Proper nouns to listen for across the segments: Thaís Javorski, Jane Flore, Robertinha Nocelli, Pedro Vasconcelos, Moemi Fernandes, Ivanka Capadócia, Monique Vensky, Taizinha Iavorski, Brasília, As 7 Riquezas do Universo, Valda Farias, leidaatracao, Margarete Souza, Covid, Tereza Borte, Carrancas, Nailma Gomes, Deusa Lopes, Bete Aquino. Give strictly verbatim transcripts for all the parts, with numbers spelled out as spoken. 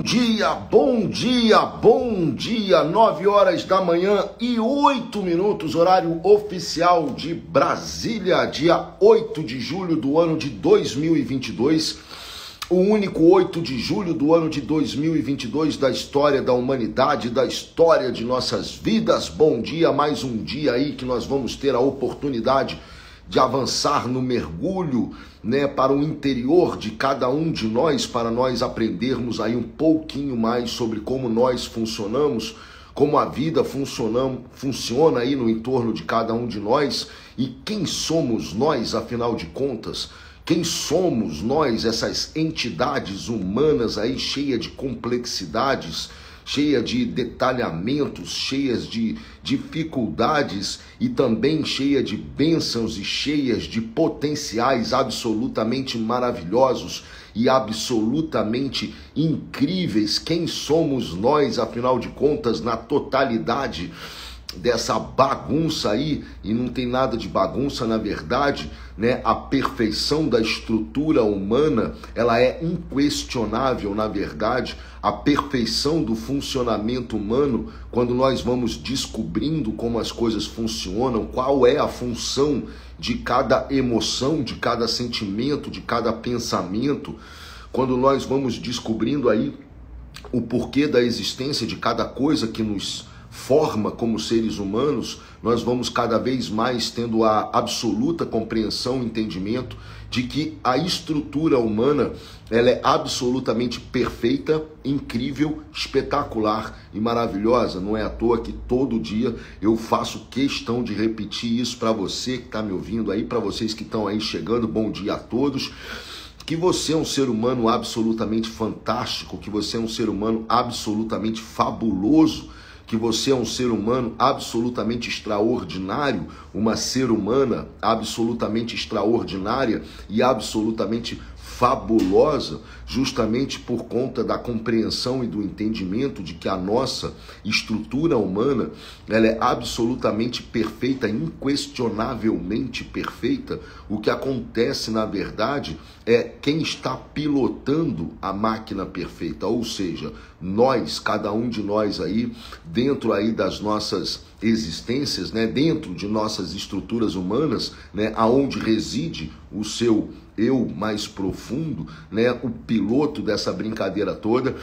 Bom dia, bom dia, bom dia, nove horas da manhã e oito minutos, horário oficial de Brasília, dia oito de julho do ano de dois mil e vinte e dois, o único oito de julho do ano de dois mil e vinte e dois da história da humanidade, da história de nossas vidas. Bom dia, mais um dia aí que nós vamos ter a oportunidade de avançar no mergulho, né, para o interior de cada um de nós, para nós aprendermos aí um pouquinho mais sobre como nós funcionamos, como a vida funciona, funciona aí no entorno de cada um de nós e quem somos nós, afinal de contas, quem somos nós, essas entidades humanas aí cheias de complexidades, cheia de detalhamentos, cheias de dificuldades e também cheia de bênçãos e cheias de potenciais absolutamente maravilhosos e absolutamente incríveis. Quem somos nós, afinal de contas, na totalidade dessa bagunça aí, e não tem nada de bagunça na verdade, né? A perfeição da estrutura humana, ela é inquestionável na verdade, a perfeição do funcionamento humano, quando nós vamos descobrindo como as coisas funcionam, qual é a função de cada emoção, de cada sentimento, de cada pensamento, quando nós vamos descobrindo aí o porquê da existência de cada coisa que nos forma como seres humanos, nós vamos cada vez mais tendo a absoluta compreensão e entendimento de que a estrutura humana, ela é absolutamente perfeita, incrível, espetacular e maravilhosa. Não é à toa que todo dia eu faço questão de repetir isso para você que está me ouvindo aí, para vocês que estão aí chegando, bom dia a todos. Que você é um ser humano absolutamente fantástico, que você é um ser humano absolutamente fabuloso, que você é um ser humano absolutamente extraordinário, uma ser humana absolutamente extraordinária e absolutamente fabulosa, justamente por conta da compreensão e do entendimento de que a nossa estrutura humana, ela é absolutamente perfeita, inquestionavelmente perfeita. O que acontece, na verdade, é quem está pilotando a máquina perfeita, ou seja, nós, cada um de nós aí, dentro aí das nossas existências, né, dentro de nossas estruturas humanas, né, aonde reside o seu eu mais profundo, né, o piloto dessa brincadeira toda.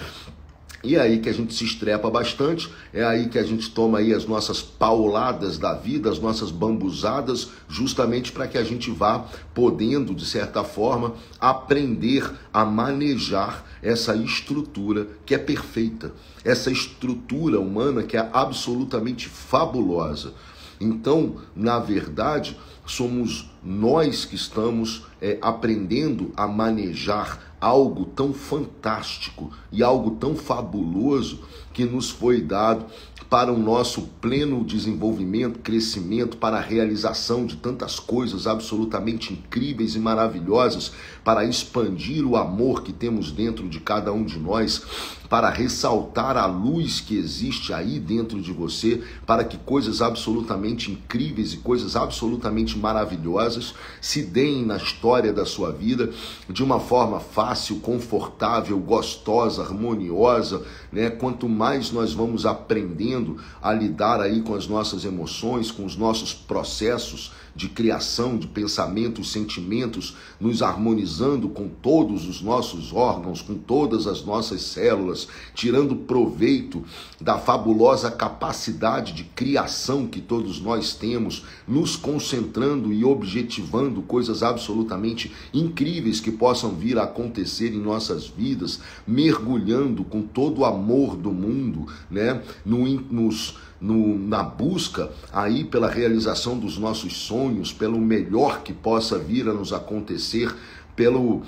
E é aí que a gente se estrepa bastante, é aí que a gente toma aí as nossas pauladas da vida, as nossas bambuzadas, justamente para que a gente vá podendo, de certa forma, aprender a manejar essa estrutura que é perfeita, essa estrutura humana que é absolutamente fabulosa. Então, na verdade, somos nós que estamos é, aprendendo a manejar algo tão fantástico e algo tão fabuloso que nos foi dado para o nosso pleno desenvolvimento, crescimento, para a realização de tantas coisas absolutamente incríveis e maravilhosas, para expandir o amor que temos dentro de cada um de nós, para ressaltar a luz que existe aí dentro de você, para que coisas absolutamente incríveis e coisas absolutamente maravilhosas se deem na história da sua vida de uma forma fácil, confortável, gostosa, harmoniosa, né? Quanto mais nós vamos aprendendo a lidar aí com as nossas emoções, com os nossos processos de criação, de pensamentos, sentimentos, nos harmonizando com todos os nossos órgãos, com todas as nossas células, tirando proveito da fabulosa capacidade de criação que todos nós temos, nos concentrando e objetivando coisas absolutamente incríveis que possam vir a acontecer em nossas vidas, mergulhando com todo o amor do mundo, né, no nos No, na busca aí pela realização dos nossos sonhos, pelo melhor que possa vir a nos acontecer, pelo,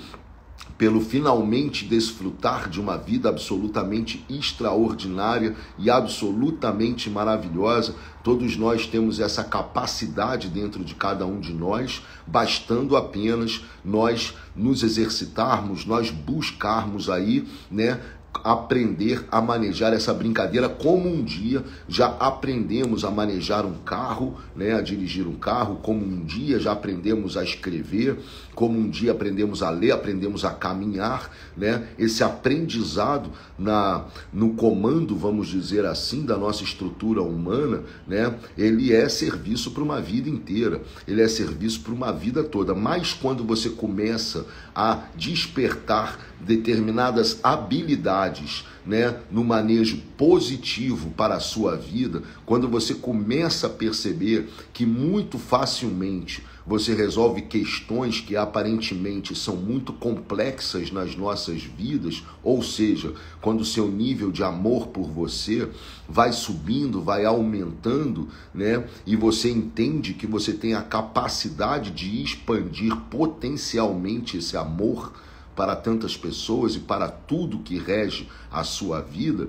pelo finalmente desfrutar de uma vida absolutamente extraordinária e absolutamente maravilhosa. Todos nós temos essa capacidade dentro de cada um de nós, bastando apenas nós nos exercitarmos, nós buscarmos aí, né, aprender a manejar essa brincadeira, como um dia já aprendemos a manejar um carro, né, a dirigir um carro, como um dia já aprendemos a escrever, como um dia aprendemos a ler, aprendemos a caminhar, né? Esse aprendizado na, no comando, vamos dizer assim, da nossa estrutura humana, né, ele é serviço para uma vida inteira, ele é serviço para uma vida toda. Mas quando você começa a despertar determinadas habilidades, né, no manejo positivo para a sua vida, quando você começa a perceber que muito facilmente você resolve questões que aparentemente são muito complexas nas nossas vidas, ou seja, quando o seu nível de amor por você vai subindo, vai aumentando, né, e você entende que você tem a capacidade de expandir potencialmente esse amor para tantas pessoas e para tudo que rege a sua vida,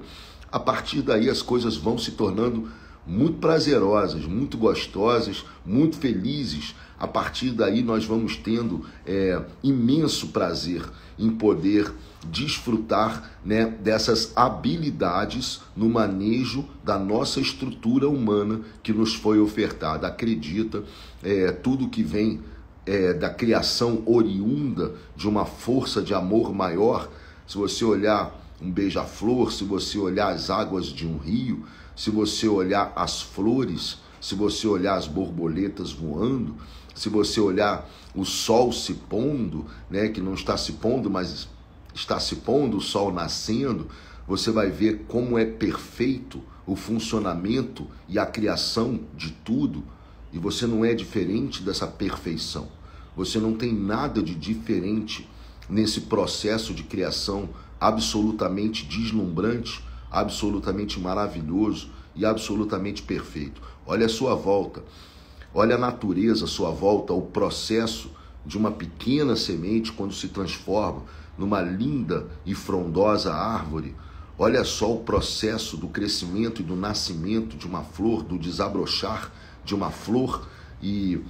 a partir daí as coisas vão se tornando muito prazerosas, muito gostosas, muito felizes. A partir daí nós vamos tendo é, imenso prazer em poder desfrutar, né, dessas habilidades no manejo da nossa estrutura humana que nos foi ofertada. Acredita, é, tudo que vem É, da criação oriunda de uma força de amor maior, se você olhar um beija-flor, se você olhar as águas de um rio, se você olhar as flores, se você olhar as borboletas voando, se você olhar o sol se pondo, né, que não está se pondo, mas está se pondo, o sol nascendo, você vai ver como é perfeito o funcionamento e a criação de tudo. E você não é diferente dessa perfeição. Você não tem nada de diferente nesse processo de criação absolutamente deslumbrante, absolutamente maravilhoso e absolutamente perfeito. Olha a sua volta. Olha a natureza à sua volta, o processo de uma pequena semente quando se transforma numa linda e frondosa árvore. Olha só o processo do crescimento e do nascimento de uma flor, do desabrochar de uma flor e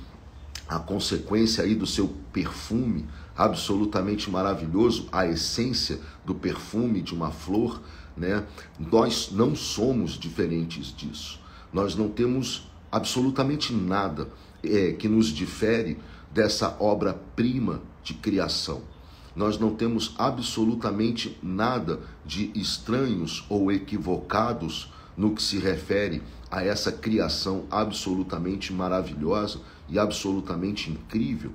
a consequência aí do seu perfume absolutamente maravilhoso, a essência do perfume de uma flor, né? Nós não somos diferentes disso. Nós não temos absolutamente nada é, que nos difere dessa obra-prima de criação. Nós não temos absolutamente nada de estranhos ou equivocados no que se refere a essa criação absolutamente maravilhosa e absolutamente incrível.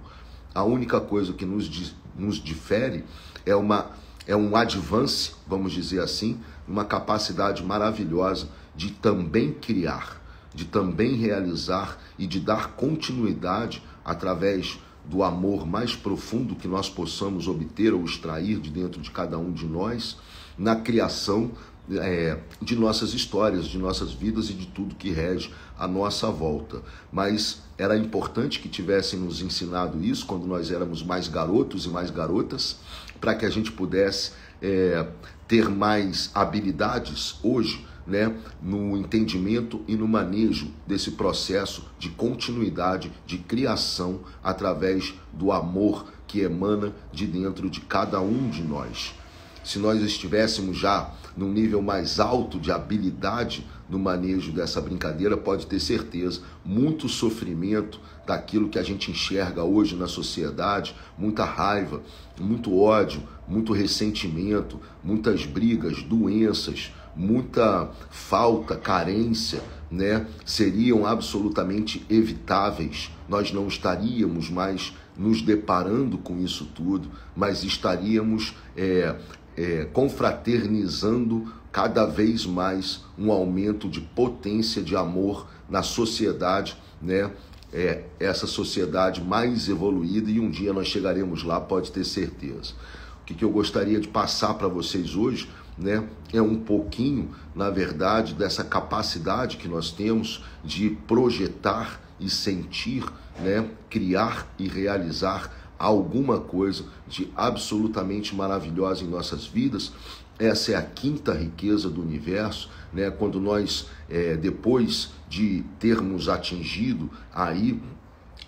A única coisa que nos, nos difere é, uma, é um advance, vamos dizer assim, uma capacidade maravilhosa de também criar, de também realizar e de dar continuidade através do amor mais profundo que nós possamos obter ou extrair de dentro de cada um de nós na criação É, de nossas histórias, de nossas vidas e de tudo que rege a nossa volta. Mas era importante que tivessem nos ensinado isso quando nós éramos mais garotos e mais garotas, para que a gente pudesse é, ter mais habilidades hoje, né, no entendimento e no manejo desse processo de continuidade, de criação, através do amor que emana de dentro de cada um de nós. Se nós estivéssemos já num nível mais alto de habilidade no manejo dessa brincadeira, pode ter certeza, muito sofrimento daquilo que a gente enxerga hoje na sociedade, muita raiva, muito ódio, muito ressentimento, muitas brigas, doenças, muita falta, carência, né, seriam absolutamente evitáveis. Nós não estaríamos mais nos deparando com isso tudo, mas estaríamos é, É, confraternizando cada vez mais um aumento de potência de amor na sociedade, né? É, essa sociedade mais evoluída, e um dia nós chegaremos lá, pode ter certeza. O que, que eu gostaria de passar para vocês hoje, né, é um pouquinho, na verdade, dessa capacidade que nós temos de projetar e sentir, né, criar e realizar alguma coisa de absolutamente maravilhosa em nossas vidas. Essa é a quinta riqueza do universo, né? Quando nós, é, depois de termos atingido aí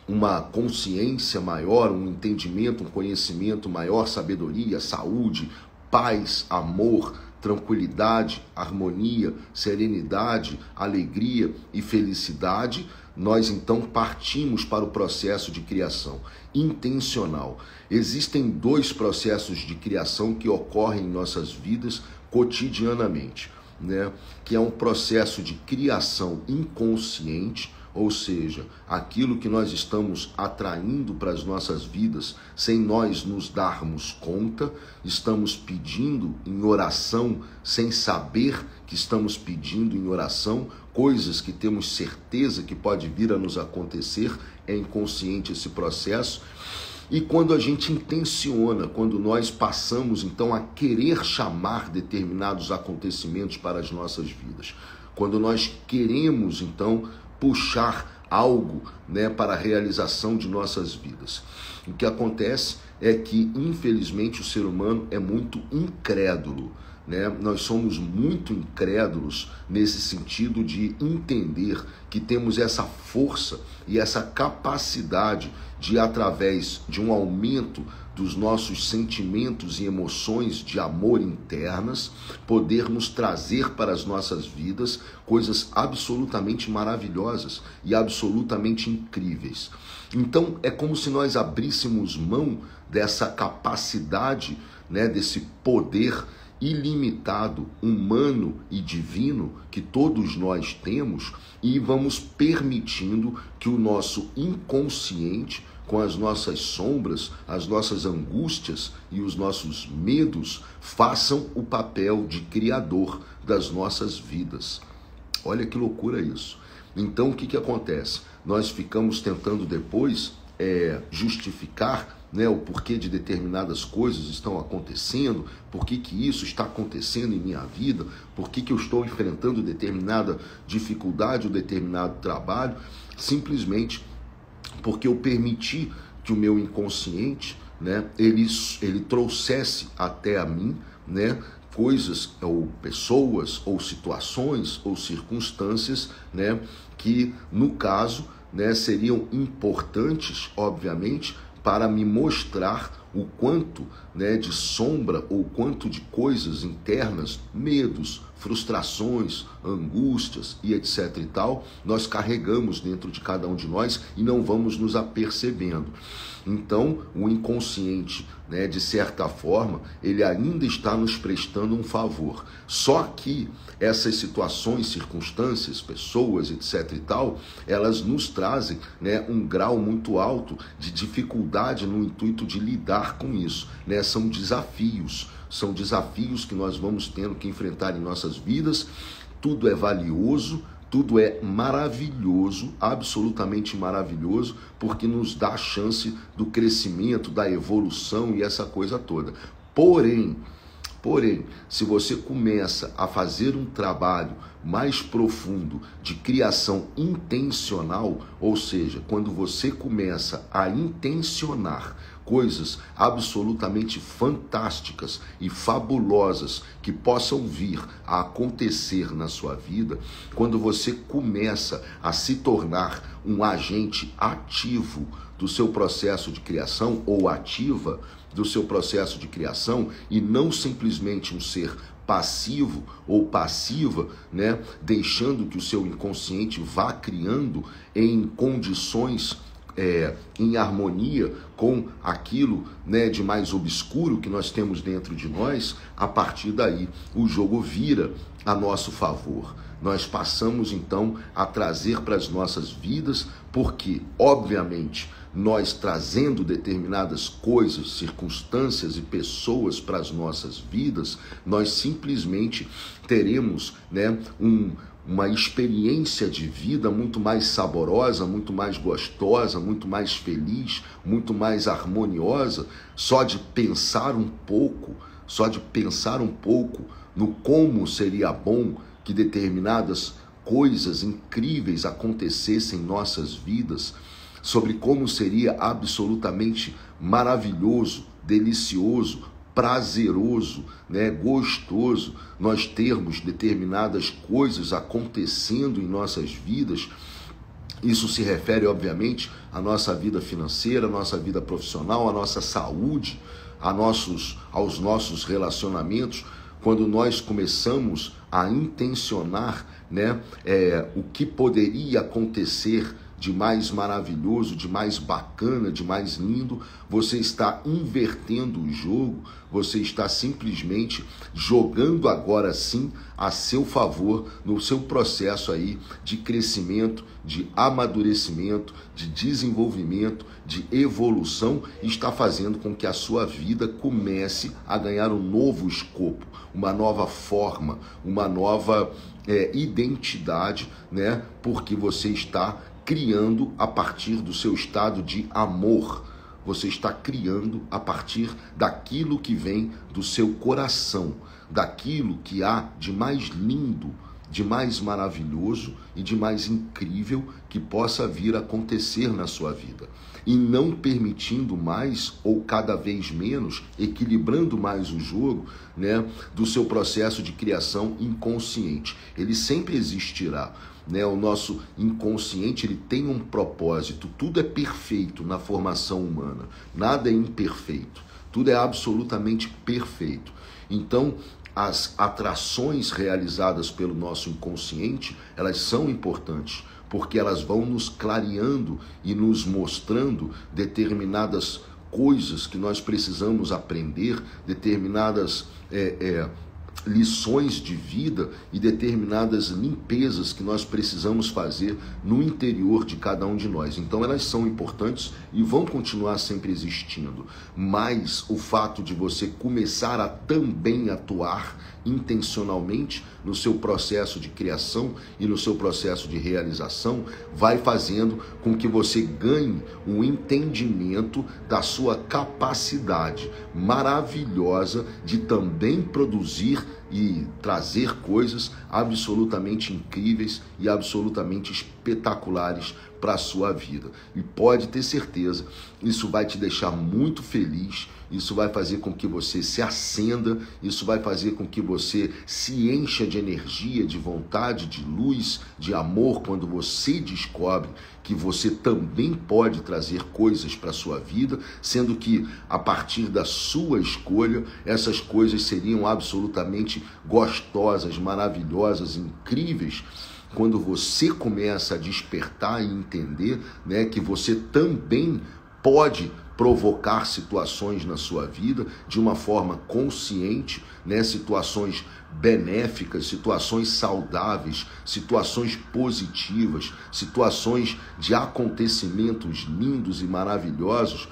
uma consciência maior, um entendimento, um conhecimento maior, sabedoria, saúde, paz, amor, tranquilidade, harmonia, serenidade, alegria e felicidade, nós então partimos para o processo de criação intencional. Existem dois processos de criação que ocorrem em nossas vidas cotidianamente, né? Que é um processo de criação inconsciente, ou seja, aquilo que nós estamos atraindo para as nossas vidas, sem nós nos darmos conta, estamos pedindo em oração, sem saber que estamos pedindo em oração, coisas que temos certeza que pode vir a nos acontecer, é inconsciente esse processo. E quando a gente intenciona, quando nós passamos então a querer chamar determinados acontecimentos para as nossas vidas, quando nós queremos então puxar algo, né, para a realização de nossas vidas. O que acontece é que, infelizmente, o ser humano é muito incrédulo, né? Nós somos muito incrédulos nesse sentido de entender que temos essa força e essa capacidade de, através de um aumento dos nossos sentimentos e emoções de amor internas, podermos trazer para as nossas vidas coisas absolutamente maravilhosas e absolutamente incríveis. Então, é como se nós abríssemos mão dessa capacidade, né, desse poder ilimitado, humano e divino que todos nós temos, e vamos permitindo que o nosso inconsciente, com as nossas sombras, as nossas angústias e os nossos medos, façam o papel de criador das nossas vidas. Olha que loucura isso. Então o que que acontece? Nós ficamos tentando depois é, justificar, né, o porquê de determinadas coisas estão acontecendo, por que que isso está acontecendo em minha vida, por que que eu estou enfrentando determinada dificuldade ou determinado trabalho, simplesmente porque eu permiti que o meu inconsciente, né, ele, ele trouxesse até a mim, né, coisas ou pessoas ou situações ou circunstâncias, né, que no caso, né, seriam importantes, obviamente, para me mostrar o quanto, né, de sombra ou quanto de coisas internas, medos, frustrações, angústias e etc e tal, nós carregamos dentro de cada um de nós e não vamos nos apercebendo. Então, o inconsciente, né, de certa forma, ele ainda está nos prestando um favor. Só que essas situações, circunstâncias, pessoas, etc e tal, elas nos trazem, né, um grau muito alto de dificuldade no intuito de lidar com isso, né? São desafios. São desafios que nós vamos tendo que enfrentar em nossas vidas. Tudo é valioso, tudo é maravilhoso, absolutamente maravilhoso, porque nos dá a chance do crescimento, da evolução e essa coisa toda. Porém, porém, se você começa a fazer um trabalho mais profundo de criação intencional, ou seja, quando você começa a intencionar coisas absolutamente fantásticas e fabulosas que possam vir a acontecer na sua vida, quando você começa a se tornar um agente ativo do seu processo de criação, ou ativa do seu processo de criação, e não simplesmente um ser passivo ou passiva, né, deixando que o seu inconsciente vá criando em condições É, em harmonia com aquilo, né, de mais obscuro que nós temos dentro de nós, a partir daí o jogo vira a nosso favor. Nós passamos então a trazer para as nossas vidas, porque, obviamente, nós trazendo determinadas coisas, circunstâncias e pessoas para as nossas vidas, nós simplesmente teremos, né, um... uma experiência de vida muito mais saborosa, muito mais gostosa, muito mais feliz, muito mais harmoniosa, só de pensar um pouco, só de pensar um pouco no como seria bom que determinadas coisas incríveis acontecessem em nossas vidas, sobre como seria absolutamente maravilhoso, delicioso, prazeroso, né, gostoso, nós termos determinadas coisas acontecendo em nossas vidas. Isso se refere, obviamente, à nossa vida financeira, à nossa vida profissional, à nossa saúde, a nossos, aos nossos relacionamentos, quando nós começamos a intencionar, né, é, o que poderia acontecer de mais maravilhoso, de mais bacana, de mais lindo, você está invertendo o jogo, você está simplesmente jogando agora sim a seu favor no seu processo aí de crescimento, de amadurecimento, de desenvolvimento, de evolução, e está fazendo com que a sua vida comece a ganhar um novo escopo, uma nova forma, uma nova é, identidade, né? Porque você está criando a partir do seu estado de amor. Você está criando a partir daquilo que vem do seu coração, daquilo que há de mais lindo, de mais maravilhoso e de mais incrível que possa vir a acontecer na sua vida. E não permitindo mais, ou cada vez menos, equilibrando mais o jogo, né, do seu processo de criação inconsciente. Ele sempre existirá. Né, o nosso inconsciente, ele tem um propósito, tudo é perfeito na formação humana, nada é imperfeito, tudo é absolutamente perfeito. Então, as atrações realizadas pelo nosso inconsciente, elas são importantes, porque elas vão nos clareando e nos mostrando determinadas coisas que nós precisamos aprender, determinadas é, é, lições de vida e determinadas limpezas que nós precisamos fazer no interior de cada um de nós. Então elas são importantes e vão continuar sempre existindo, mas o fato de você começar a também atuar intencionalmente no seu processo de criação e no seu processo de realização vai fazendo com que você ganhe um entendimento da sua capacidade maravilhosa de também produzir e trazer coisas absolutamente incríveis e absolutamente espetaculares para a sua vida. E pode ter certeza, isso vai te deixar muito feliz, isso vai fazer com que você se acenda, isso vai fazer com que você se encha de energia, de vontade, de luz, de amor, quando você descobre que você também pode trazer coisas para a sua vida, sendo que a partir da sua escolha, essas coisas seriam absolutamente gostosas, maravilhosas, incríveis, quando você começa a despertar e entender, né, que você também pode provocar situações na sua vida de uma forma consciente, né, situações benéficas, situações saudáveis, situações positivas, situações de acontecimentos lindos e maravilhosos.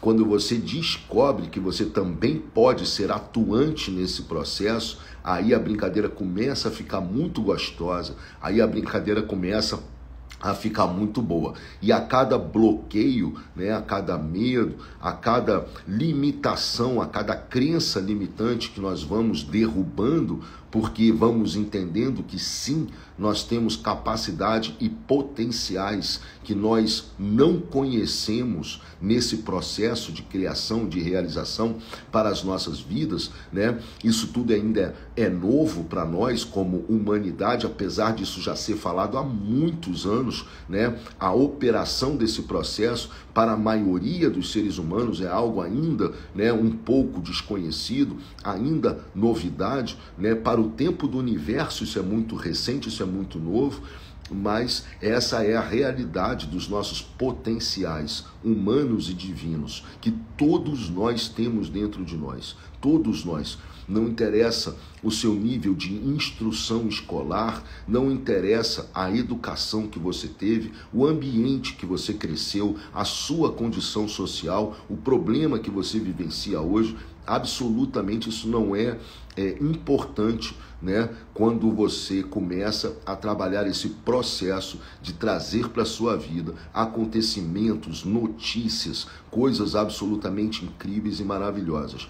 Quando você descobre que você também pode ser atuante nesse processo, aí a brincadeira começa a ficar muito gostosa, aí a brincadeira começa a ficar muito boa. E a cada bloqueio, né, a cada medo, a cada limitação, a cada crença limitante que nós vamos derrubando, porque vamos entendendo que sim, nós temos capacidade e potenciais que nós não conhecemos nesse processo de criação, de realização para as nossas vidas, né? Isso tudo ainda é novo para nós como humanidade, apesar disso já ser falado há muitos anos, né? A operação desse processo para a maioria dos seres humanos é algo ainda, né, um pouco desconhecido, ainda novidade, né? Para o tempo do universo isso é muito recente, isso é muito novo, mas essa é a realidade dos nossos potenciais humanos e divinos, que todos nós temos dentro de nós, todos nós. Não interessa o seu nível de instrução escolar, não interessa a educação que você teve, o ambiente que você cresceu, a sua condição social, o problema que você vivencia hoje, absolutamente isso não é, é importante, né, quando você começa a trabalhar esse processo de trazer para a sua vida acontecimentos, notícias, coisas absolutamente incríveis e maravilhosas.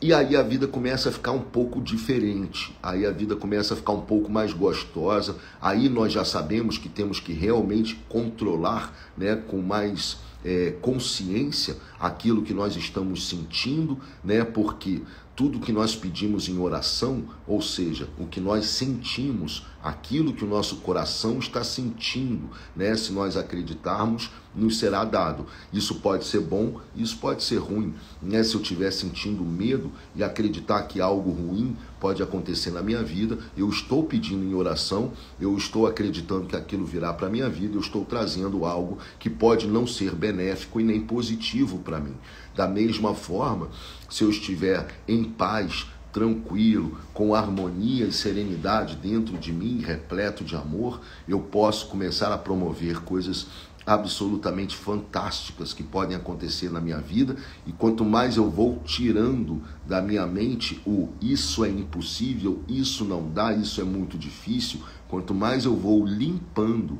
E aí a vida começa a ficar um pouco diferente, aí a vida começa a ficar um pouco mais gostosa, aí nós já sabemos que temos que realmente controlar, né, com mais é, consciência aquilo que nós estamos sentindo, né, porque Tudo que nós pedimos em oração, ou seja, o que nós sentimos, aquilo que o nosso coração está sentindo, né? Se nós acreditarmos, nos será dado. Isso pode ser bom, isso pode ser ruim, né? Se eu estiver sentindo medo e acreditar que algo ruim pode acontecer na minha vida, eu estou pedindo em oração, eu estou acreditando que aquilo virá para a minha vida, eu estou trazendo algo que pode não ser benéfico e nem positivo para mim. Da mesma forma, se eu estiver em paz, tranquilo, com harmonia e serenidade dentro de mim, repleto de amor, eu posso começar a promover coisas absolutamente fantásticas que podem acontecer na minha vida. E quanto mais eu vou tirando da minha mente o isso é impossível, isso não dá, isso é muito difícil, quanto mais eu vou limpando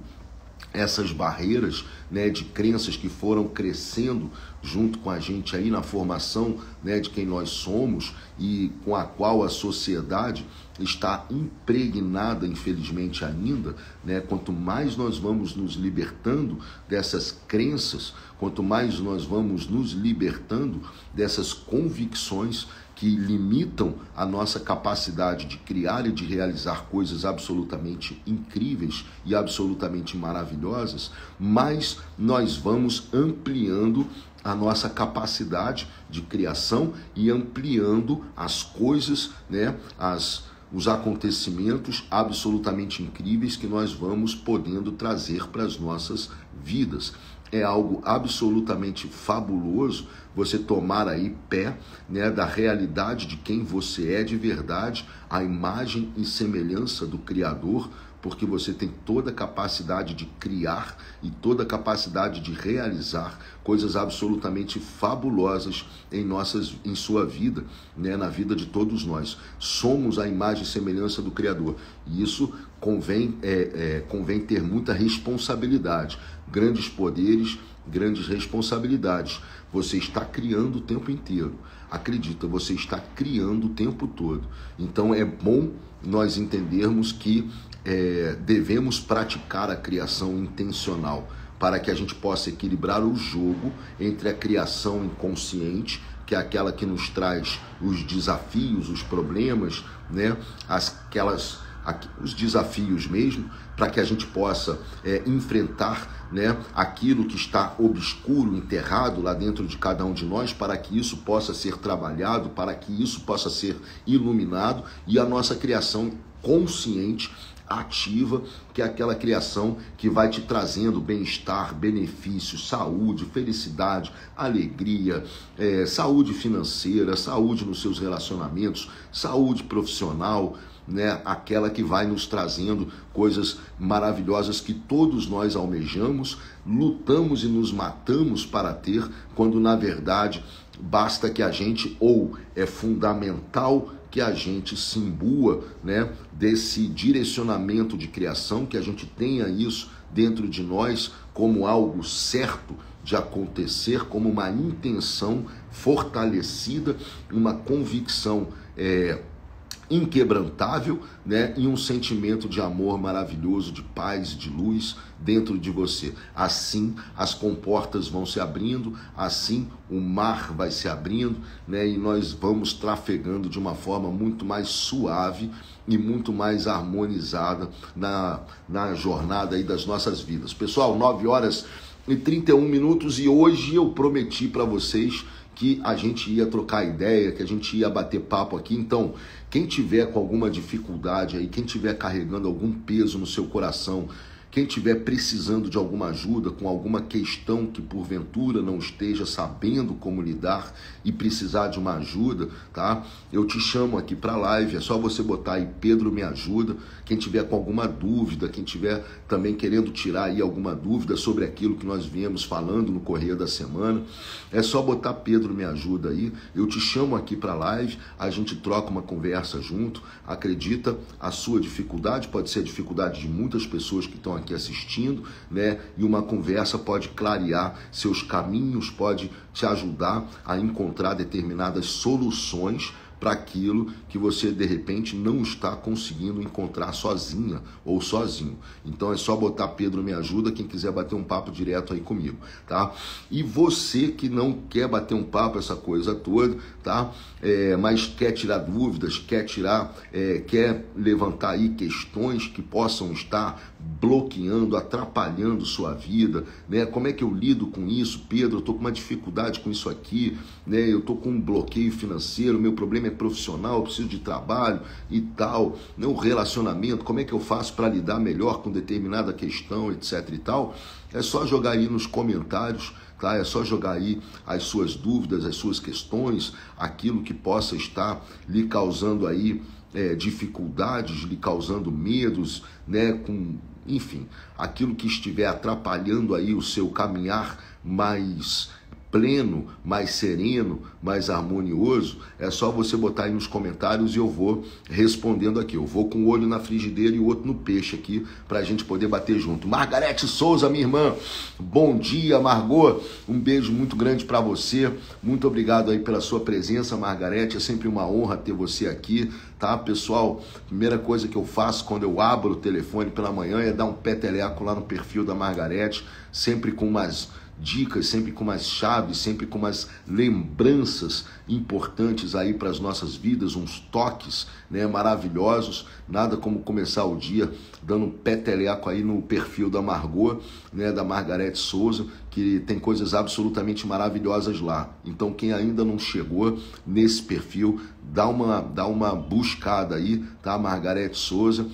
essas barreiras, né, de crenças que foram crescendo junto com a gente aí na formação, né, de quem nós somos e com a qual a sociedade está impregnada, infelizmente ainda, né? Quanto mais nós vamos nos libertando dessas crenças, quanto mais nós vamos nos libertando dessas convicções que limitam a nossa capacidade de criar e de realizar coisas absolutamente incríveis e absolutamente maravilhosas, mais nós vamos ampliando a nossa capacidade de criação e ampliando as coisas, né, as os acontecimentos absolutamente incríveis que nós vamos podendo trazer para as nossas vidas. É algo absolutamente fabuloso você tomar aí pé, né, da realidade de quem você é de verdade, a imagem e semelhança do Criador, porque você tem toda a capacidade de criar e toda a capacidade de realizar coisas absolutamente fabulosas em, nossas, em sua vida, né, na vida de todos nós. Somos a imagem e semelhança do Criador. E isso convém, é, é, convém ter muita responsabilidade. Grandes poderes, grandes responsabilidades. Você está criando o tempo inteiro. Acredita, você está criando o tempo todo. Então é bom nós entendermos que É, devemos praticar a criação intencional para que a gente possa equilibrar o jogo entre a criação inconsciente, que é aquela que nos traz os desafios, os problemas, né? Aquelas, os desafios mesmo, para que a gente possa é, enfrentar, né, aquilo que está obscuro, enterrado lá dentro de cada um de nós, para que isso possa ser trabalhado, para que isso possa ser iluminado, e a nossa criação consciente ativa, que é aquela criação que vai te trazendo bem-estar, benefícios, saúde, felicidade, alegria, é, saúde financeira, saúde nos seus relacionamentos, saúde profissional, né? Aquela que vai nos trazendo coisas maravilhosas que todos nós almejamos, lutamos e nos matamos para ter, quando na verdade basta que a gente, ou é fundamental que a gente se imbua, né, desse direcionamento de criação, que a gente tenha isso dentro de nós como algo certo de acontecer, como uma intenção fortalecida, uma convicção é, inquebrantável, né, e um sentimento de amor maravilhoso, de paz, de luz dentro de você. Assim as comportas vão se abrindo, assim o mar vai se abrindo, né, e nós vamos trafegando de uma forma muito mais suave e muito mais harmonizada na, na jornada aí das nossas vidas. Pessoal, nove horas e trinta e um minutos, e hoje eu prometi para vocês que a gente ia trocar ideia, que a gente ia bater papo aqui. Então, quem tiver com alguma dificuldade aí, quem tiver carregando algum peso no seu coração, quem tiver precisando de alguma ajuda com alguma questão que porventura não esteja sabendo como lidar e precisar de uma ajuda, tá? Eu te chamo aqui para a live, é só você botar aí Pedro me ajuda. Quem tiver com alguma dúvida, quem tiver também querendo tirar aí alguma dúvida sobre aquilo que nós viemos falando no correio da semana, é só botar Pedro me ajuda aí. Eu te chamo aqui para a live, a gente troca uma conversa junto. Acredita, a sua dificuldade pode ser a dificuldade de muitas pessoas que estão aqui aqui assistindo, né? E uma conversa pode clarear seus caminhos, pode te ajudar a encontrar determinadas soluções para aquilo que você de repente não está conseguindo encontrar sozinha ou sozinho. Então é só botar Pedro Me Ajuda, quem quiser bater um papo direto aí comigo, tá? E você que não quer bater um papo essa coisa toda, tá? É, mas quer tirar dúvidas, quer tirar, é, quer levantar aí questões que possam estar bloqueando, atrapalhando sua vida, né? Como é que eu lido com isso, Pedro? Eu tô com uma dificuldade com isso aqui, né? Eu tô com um bloqueio financeiro, meu problema é profissional, eu preciso de trabalho e tal, né? O relacionamento, como é que eu faço para lidar melhor com determinada questão, etc e tal? É só jogar aí nos comentários, tá? É só jogar aí as suas dúvidas, as suas questões, aquilo que possa estar lhe causando aí É, dificuldades, lhe causando medos, né, com, enfim, aquilo que estiver atrapalhando aí o seu caminhar mais pleno, mais sereno, mais harmonioso, é só você botar aí nos comentários e eu vou respondendo aqui. Eu vou com um olho na frigideira e o outro no peixe aqui, para a gente poder bater junto. Margarete Souza, minha irmã, bom dia, Margot, um beijo muito grande para você, muito obrigado aí pela sua presença, Margarete, é sempre uma honra ter você aqui, tá, pessoal? Primeira coisa que eu faço quando eu abro o telefone pela manhã é dar um peteleco lá no perfil da Margarete, sempre com umas dicas, sempre com umas chaves, sempre com umas lembranças importantes aí para as nossas vidas, uns toques, né, maravilhosos. Nada como começar o dia dando um peteleco aí no perfil da Margot, né, da Margarete Souza, que tem coisas absolutamente maravilhosas lá. Então quem ainda não chegou nesse perfil, dá uma, dá uma buscada aí, tá, Margarete Souza,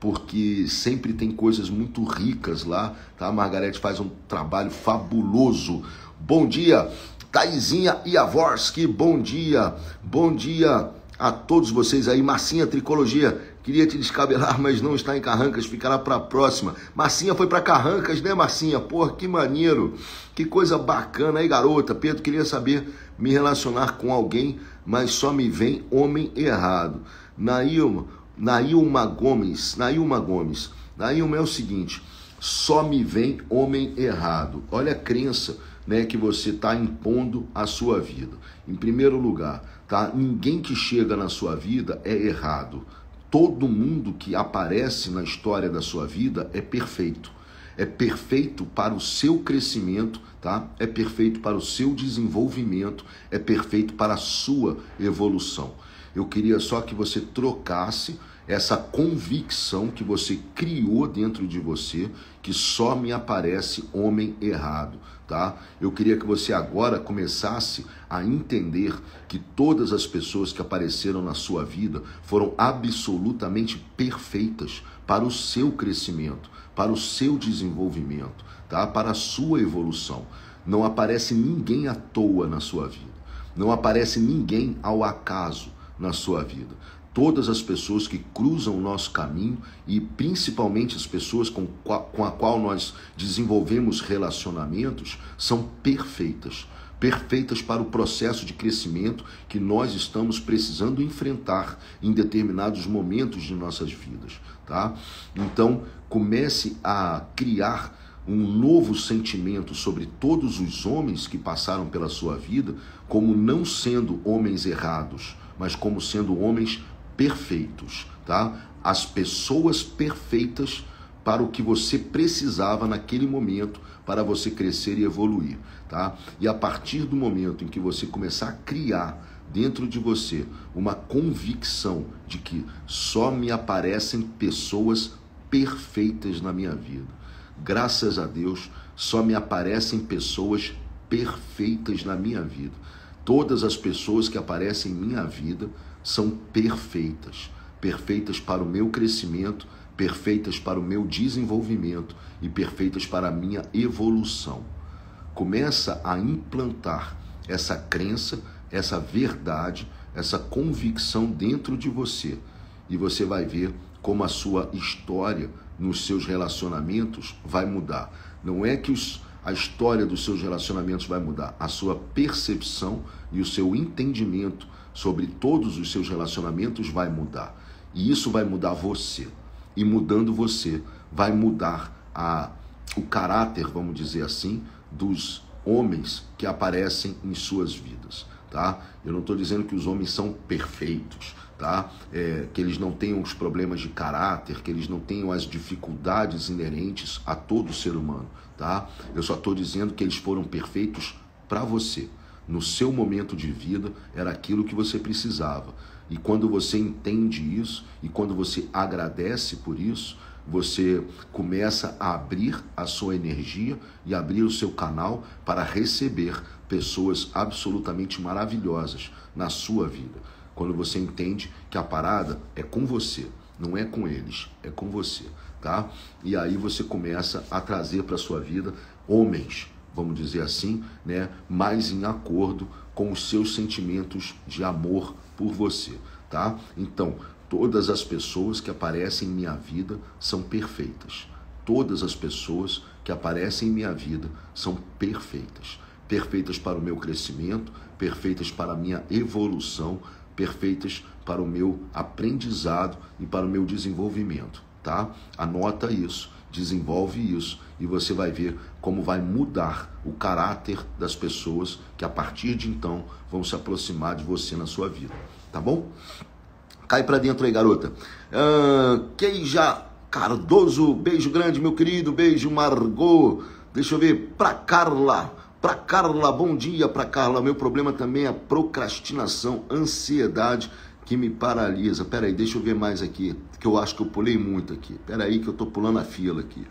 porque sempre tem coisas muito ricas lá, tá? A Margarete faz um trabalho fabuloso. Bom dia, Taizinha Iavorski, bom dia, bom dia a todos vocês aí. Marcinha Tricologia, queria te descabelar, mas não está em Carrancas, ficará para a próxima. Marcinha foi para Carrancas, né, Marcinha? Porra, que maneiro, que coisa bacana aí, garota. Pedro, queria saber me relacionar com alguém, mas só me vem homem errado. Nailma, Nailma Gomes, Nailma Gomes, Nailma, é o seguinte, só me vem homem errado. Olha a crença, né, que você está impondo à sua vida. Em primeiro lugar, tá? Ninguém que chega na sua vida é errado. Todo mundo que aparece na história da sua vida é perfeito. É perfeito para o seu crescimento, tá? É perfeito para o seu desenvolvimento, é perfeito para a sua evolução. Eu queria só que você trocasse essa convicção que você criou dentro de você, que só me aparece homem errado, tá? Eu queria que você agora começasse a entender que todas as pessoas que apareceram na sua vida foram absolutamente perfeitas para o seu crescimento, para o seu desenvolvimento, tá? Para a sua evolução. Não aparece ninguém à toa na sua vida. Não aparece ninguém ao acaso na sua vida. Todas as pessoas que cruzam o nosso caminho e principalmente as pessoas com, com a qual nós desenvolvemos relacionamentos são perfeitas, perfeitas para o processo de crescimento que nós estamos precisando enfrentar em determinados momentos de nossas vidas, tá? Então comece a criar um novo sentimento sobre todos os homens que passaram pela sua vida, como não sendo homens errados, mas como sendo homens perfeitos, tá? As pessoas perfeitas para o que você precisava naquele momento para você crescer e evoluir, tá? E a partir do momento em que você começar a criar dentro de você uma convicção de que só me aparecem pessoas perfeitas na minha vida, graças a Deus, só me aparecem pessoas perfeitas na minha vida. Todas as pessoas que aparecem em minha vida são perfeitas. Perfeitas para o meu crescimento, perfeitas para o meu desenvolvimento e perfeitas para a minha evolução. Começa a implantar essa crença, essa verdade, essa convicção dentro de você. E você vai ver como a sua história nos seus relacionamentos vai mudar. Não é que os... a história dos seus relacionamentos vai mudar. A sua percepção e o seu entendimento sobre todos os seus relacionamentos vai mudar. E isso vai mudar você. E mudando você, vai mudar a, o caráter, vamos dizer assim, dos homens que aparecem em suas vidas. tá? Eu não estou dizendo que os homens são perfeitos, tá? É, que eles não tenham os problemas de caráter, que eles não tenham as dificuldades inerentes a todo ser humano, tá? Eu só estou dizendo que eles foram perfeitos para você. No seu momento de vida, era aquilo que você precisava. E quando você entende isso, e quando você agradece por isso, você começa a abrir a sua energia e abrir o seu canal para receber pessoas absolutamente maravilhosas na sua vida. Quando você entende que a parada é com você, não é com eles, é com você, tá? E aí você começa a trazer para a sua vida homens, vamos dizer assim, né, mais em acordo com os seus sentimentos de amor por você, tá? Então, todas as pessoas que aparecem em minha vida são perfeitas. Todas as pessoas que aparecem em minha vida são perfeitas. Perfeitas para o meu crescimento, perfeitas para a minha evolução, perfeitas para o meu aprendizado e para o meu desenvolvimento, tá? Anota isso, desenvolve isso e você vai ver como vai mudar o caráter das pessoas que a partir de então vão se aproximar de você na sua vida, tá bom? Cai pra dentro aí, garota. Ah, Keija Cardoso, beijo grande, meu querido, beijo, Margot. Deixa eu ver, pra Carla, pra Carla, bom dia pra Carla. Meu problema também é procrastinação, ansiedade que me paralisa. Pera aí, deixa eu ver mais aqui, que eu acho que eu pulei muito aqui. Pera aí que eu tô pulando a fila aqui.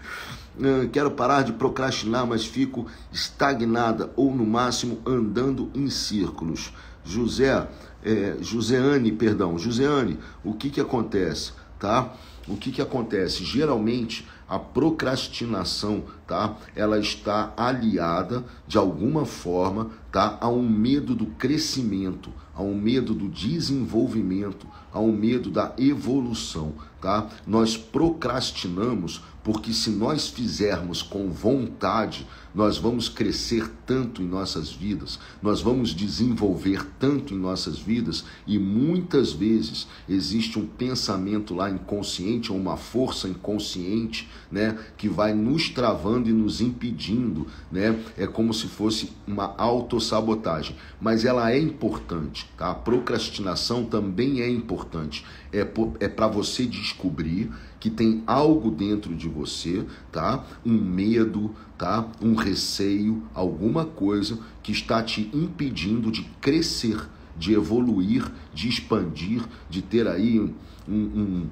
Ah, quero parar de procrastinar, mas fico estagnada ou no máximo andando em círculos. José... É, Joseane, perdão, Joseane, o que que acontece, tá? O que que acontece? Geralmente a procrastinação, tá? Ela está aliada de alguma forma, tá? A um medo do crescimento, a um medo do desenvolvimento, a um medo da evolução, tá? Nós procrastinamos porque se nós fizermos com vontade, nós vamos crescer tanto em nossas vidas, nós vamos desenvolver tanto em nossas vidas e muitas vezes existe um pensamento lá inconsciente ou uma força inconsciente, né, que vai nos travando e nos impedindo, né? É como se fosse uma autossabotagem, mas ela é importante, tá? A procrastinação também é importante, é, é para você descobrir que tem algo dentro de você, tá? Um medo, tá? Um receio, alguma coisa que está te impedindo de crescer, de evoluir, de expandir, de ter aí um, um,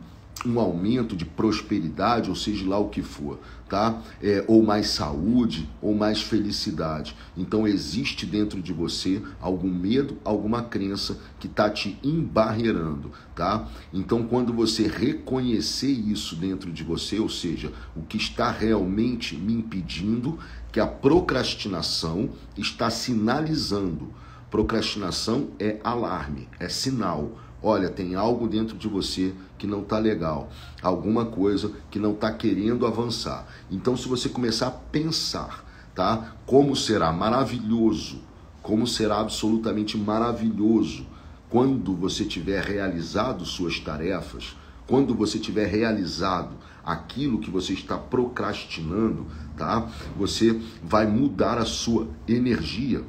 um aumento de prosperidade, ou seja lá o que for, tá? É, ou mais saúde, ou mais felicidade. Então existe dentro de você algum medo, alguma crença que está te embarreirando, tá? Então quando você reconhecer isso dentro de você, ou seja, o que está realmente me impedindo, que a procrastinação está sinalizando. Procrastinação é alarme, é sinal. Olha, tem algo dentro de você que não está legal, alguma coisa que não está querendo avançar. Então, se você começar a pensar, tá? Como será maravilhoso, como será absolutamente maravilhoso quando você tiver realizado suas tarefas, quando você tiver realizado aquilo que você está procrastinando, tá? Você vai mudar a sua energia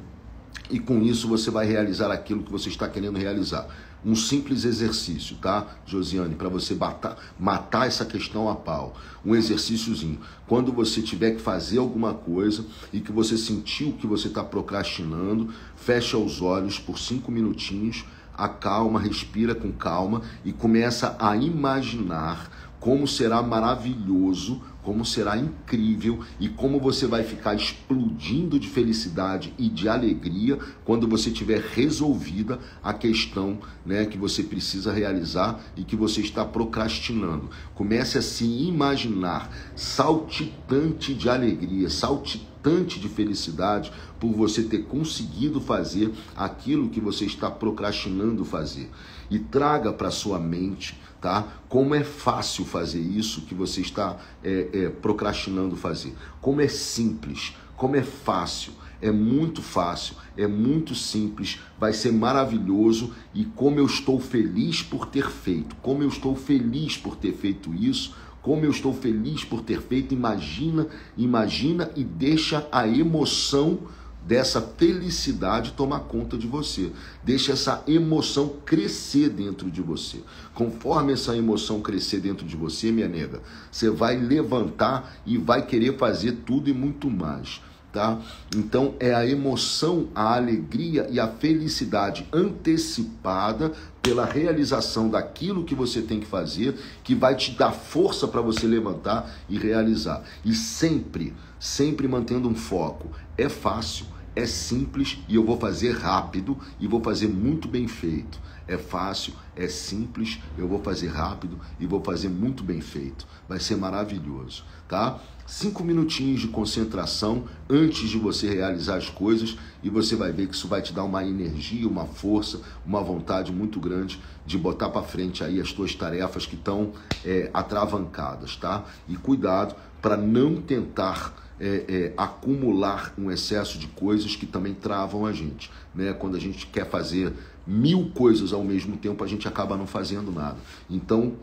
e com isso você vai realizar aquilo que você está querendo realizar. Um simples exercício, tá, Josiane, para você matar, matar essa questão a pau. Um exercíciozinho. Quando você tiver que fazer alguma coisa e que você sentiu que você está procrastinando, fecha os olhos por cinco minutinhos, acalma, respira com calma e começa a imaginar como será maravilhoso, como será incrível e como você vai ficar explodindo de felicidade e de alegria quando você tiver resolvida a questão, né, que você precisa realizar e que você está procrastinando. Comece a se imaginar saltitante de alegria, saltitante de felicidade por você ter conseguido fazer aquilo que você está procrastinando fazer. E traga para sua mente, tá? Como é fácil fazer isso que você está é, é, procrastinando fazer. Como é simples, como é fácil, é muito fácil, é muito simples, vai ser maravilhoso e como eu estou feliz por ter feito, como eu estou feliz por ter feito isso, como eu estou feliz por ter feito, imagina, imagina e deixa a emoção dessa felicidade tomar conta de você. Deixa essa emoção crescer dentro de você. Conforme essa emoção crescer dentro de você, minha nega, você vai levantar e vai querer fazer tudo e muito mais, tá? Então é a emoção, a alegria e a felicidade antecipada pela realização daquilo que você tem que fazer, que vai te dar força para você levantar e realizar. E sempre, sempre mantendo um foco. É fácil, é simples e eu vou fazer rápido e vou fazer muito bem feito. É fácil, é simples, eu vou fazer rápido e vou fazer muito bem feito. Vai ser maravilhoso, tá? Cinco minutinhos de concentração antes de você realizar as coisas e você vai ver que isso vai te dar uma energia, uma força, uma vontade muito grande de botar para frente aí as tuas tarefas que estão é, atravancadas, tá? E cuidado para não tentar É, é, acumular um excesso de coisas que também travam a gente, né? Quando a gente quer fazer mil coisas ao mesmo tempo, a gente acaba não fazendo nada. Então,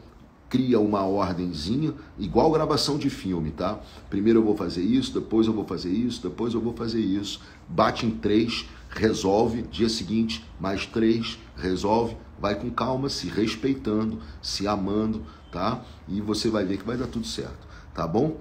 cria uma ordenzinha, igual gravação de filme, tá? Primeiro eu vou fazer isso, depois eu vou fazer isso, depois eu vou fazer isso. Bate em três, resolve, dia seguinte, mais três, resolve. Vai com calma, se respeitando, se amando, tá? E você vai ver que vai dar tudo certo, tá bom?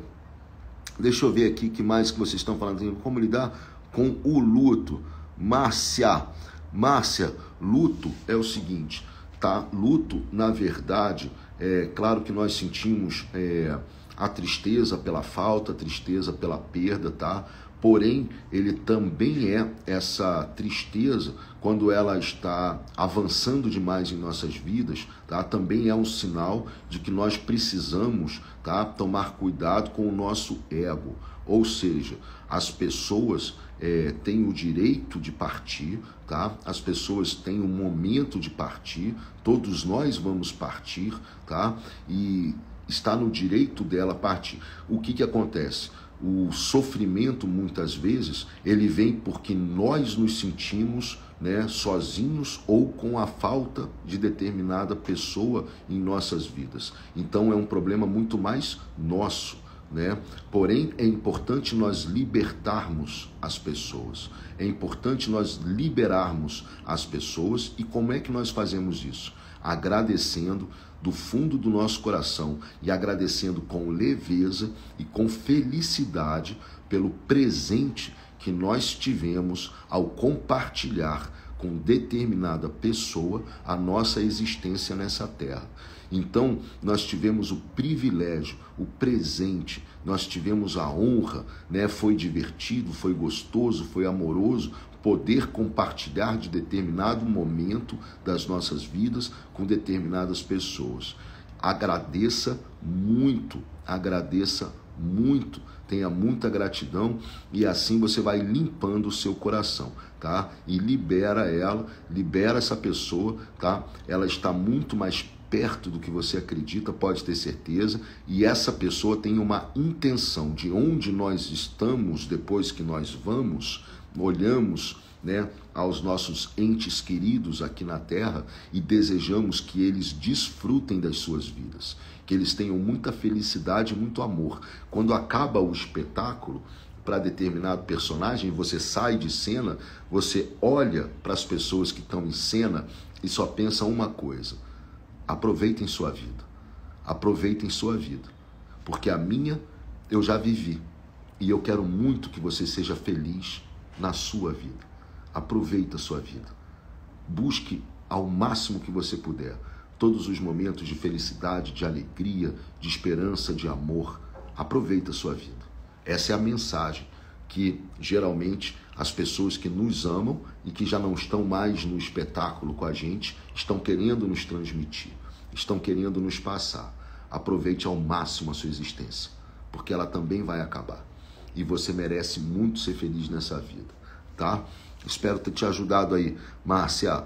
Deixa eu ver aqui que mais que vocês estão falando. Como lidar com o luto? Márcia, Márcia, luto é o seguinte, tá? Luto, na verdade, é claro que nós sentimos é, a tristeza pela falta, a tristeza pela perda, tá? Porém, ele também é essa tristeza, quando ela está avançando demais em nossas vidas, tá? Também é um sinal de que nós precisamos, tá, tomar cuidado com o nosso ego. Ou seja, as pessoas é, têm o direito de partir, tá? As pessoas têm o momento de partir, todos nós vamos partir, tá? E está no direito dela partir. O que, que acontece? O sofrimento, muitas vezes, ele vem porque nós nos sentimos, né, sozinhos ou com a falta de determinada pessoa em nossas vidas. Então é um problema muito mais nosso, né? Porém, é importante nós libertarmos as pessoas. É importante nós liberarmos as pessoas. E como é que nós fazemos isso? Agradecendo do fundo do nosso coração e agradecendo com leveza e com felicidade pelo presente que nós tivemos ao compartilhar com determinada pessoa a nossa existência nessa terra. Então, nós tivemos o privilégio, o presente, nós tivemos a honra, né? Foi divertido, foi gostoso, foi amoroso poder compartilhar de determinado momento das nossas vidas com determinadas pessoas. Agradeça muito, agradeça muito, tenha muita gratidão e assim você vai limpando o seu coração, tá? E libera ela, libera essa pessoa, tá? Ela está muito mais perto do que você acredita, pode ter certeza, e essa pessoa tem uma intenção de onde nós estamos depois que nós vamos, olhamos, né, aos nossos entes queridos aqui na Terra e desejamos que eles desfrutem das suas vidas, que eles tenham muita felicidade e muito amor. Quando acaba o espetáculo, para determinado personagem, você sai de cena, você olha para as pessoas que estão em cena e só pensa uma coisa: aproveitem sua vida, aproveitem sua vida, porque a minha eu já vivi e eu quero muito que você seja feliz na sua vida. Aproveita a sua vida, busque ao máximo que você puder todos os momentos de felicidade, de alegria, de esperança, de amor. Aproveita a sua vida. Essa é a mensagem que geralmente as pessoas que nos amam e que já não estão mais no espetáculo com a gente estão querendo nos transmitir, estão querendo nos passar. Aproveite ao máximo a sua existência, porque ela também vai acabar. E você merece muito ser feliz nessa vida, tá? Espero ter te ajudado aí, Márcia.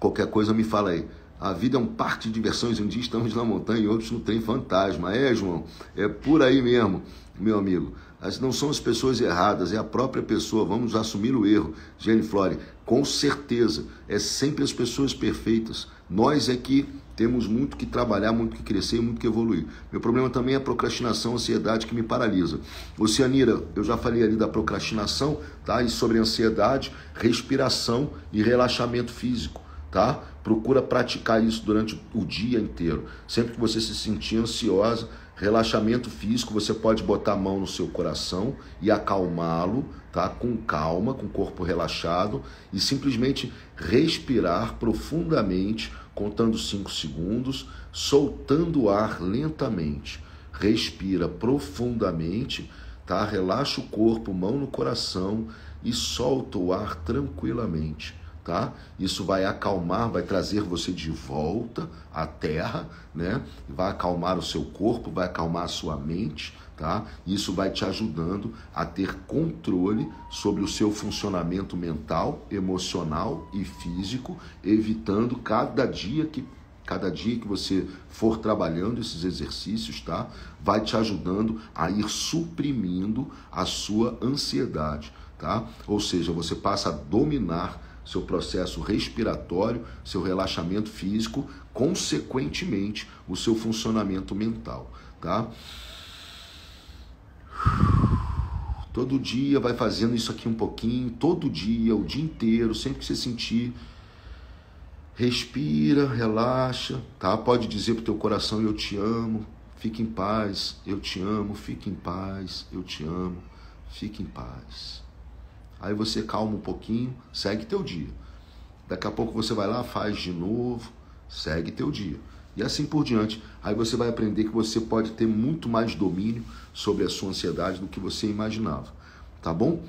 Qualquer coisa me fala aí. A vida é um parque de diversões. Um dia estamos na montanha e outros no trem fantasma. É, João? É por aí mesmo, meu amigo. não são as pessoas erradas, é a própria pessoa, vamos assumir o erro. Jane Flore, com certeza, é sempre as pessoas perfeitas. Nós é que temos muito que trabalhar, muito que crescer, muito que evoluir. Meu problema também é a procrastinação, a ansiedade que me paralisa. Oceanira, eu já falei ali da procrastinação, tá? E sobre ansiedade, respiração e relaxamento físico, tá? Procura praticar isso durante o dia inteiro. Sempre que você se sentir ansiosa, relaxamento físico, você pode botar a mão no seu coração e acalmá-lo, tá? Com calma, com o corpo relaxado, e simplesmente respirar profundamente, contando cinco segundos, soltando o ar lentamente. Respira profundamente, tá? Relaxa o corpo, mão no coração e solta o ar tranquilamente. Tá? Isso vai acalmar, vai trazer você de volta à terra, né? Vai acalmar o seu corpo, vai acalmar a sua mente, tá? Isso vai te ajudando a ter controle sobre o seu funcionamento mental, emocional e físico, evitando cada dia que Cada dia que você for trabalhando esses exercícios, tá? Vai te ajudando a ir suprimindo a sua ansiedade, tá? Ou seja, você passa a dominar seu processo respiratório, seu relaxamento físico, consequentemente, o seu funcionamento mental, tá? Todo dia vai fazendo isso aqui um pouquinho, todo dia, o dia inteiro, sempre que você sentir. Respira, relaxa, tá? Pode dizer pro teu coração, eu te amo, fique em paz, eu te amo, fique em paz, eu te amo, fique em paz. Aí você calma um pouquinho, segue teu dia. Daqui a pouco você vai lá, faz de novo, segue teu dia. E assim por diante. Aí você vai aprender que você pode ter muito mais domínio sobre a sua ansiedade do que você imaginava, tá bom?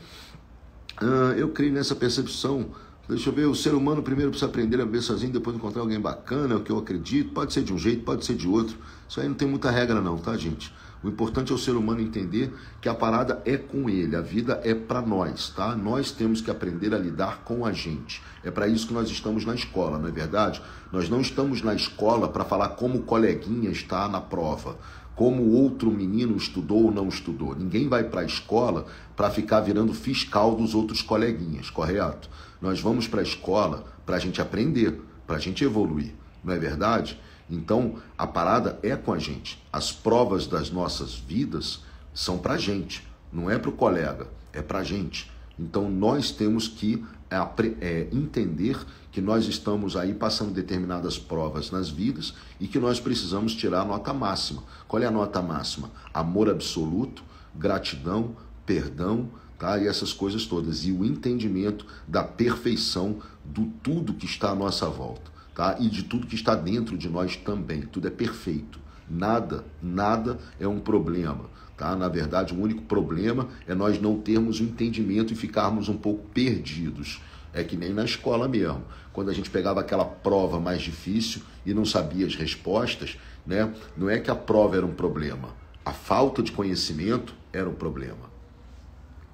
Ah, eu creio nessa percepção. Deixa eu ver, o ser humano primeiro precisa aprender a viver sozinho, depois encontrar alguém bacana, é o que eu acredito. Pode ser de um jeito, pode ser de outro. Isso aí não tem muita regra não, tá, gente? O importante é o ser humano entender que a parada é com ele, a vida é para nós, tá? Nós temos que aprender a lidar com a gente. É para isso que nós estamos na escola, não é verdade? Nós não estamos na escola para falar como o coleguinha está na prova, como outro menino estudou ou não estudou. Ninguém vai para a escola para ficar virando fiscal dos outros coleguinhas, correto? Nós vamos para a escola para a gente aprender, para a gente evoluir, não é verdade? Então, a parada é com a gente. As provas das nossas vidas são para a gente, não é para o colega, é para a gente. Então, nós temos que é, entender que nós estamos aí passando determinadas provas nas vidas e que nós precisamos tirar a nota máxima. Qual é a nota máxima? Amor absoluto, gratidão, perdão, tá? E essas coisas todas. E o entendimento da perfeição do tudo que está à nossa volta, tá? E de tudo que está dentro de nós também. Tudo é perfeito. Nada, nada é um problema, tá? Na verdade, o único problema é nós não termos o entendimento e ficarmos um pouco perdidos. É que nem na escola mesmo. Quando a gente pegava aquela prova mais difícil e não sabia as respostas, né? Não é que a prova era um problema. A falta de conhecimento era um problema.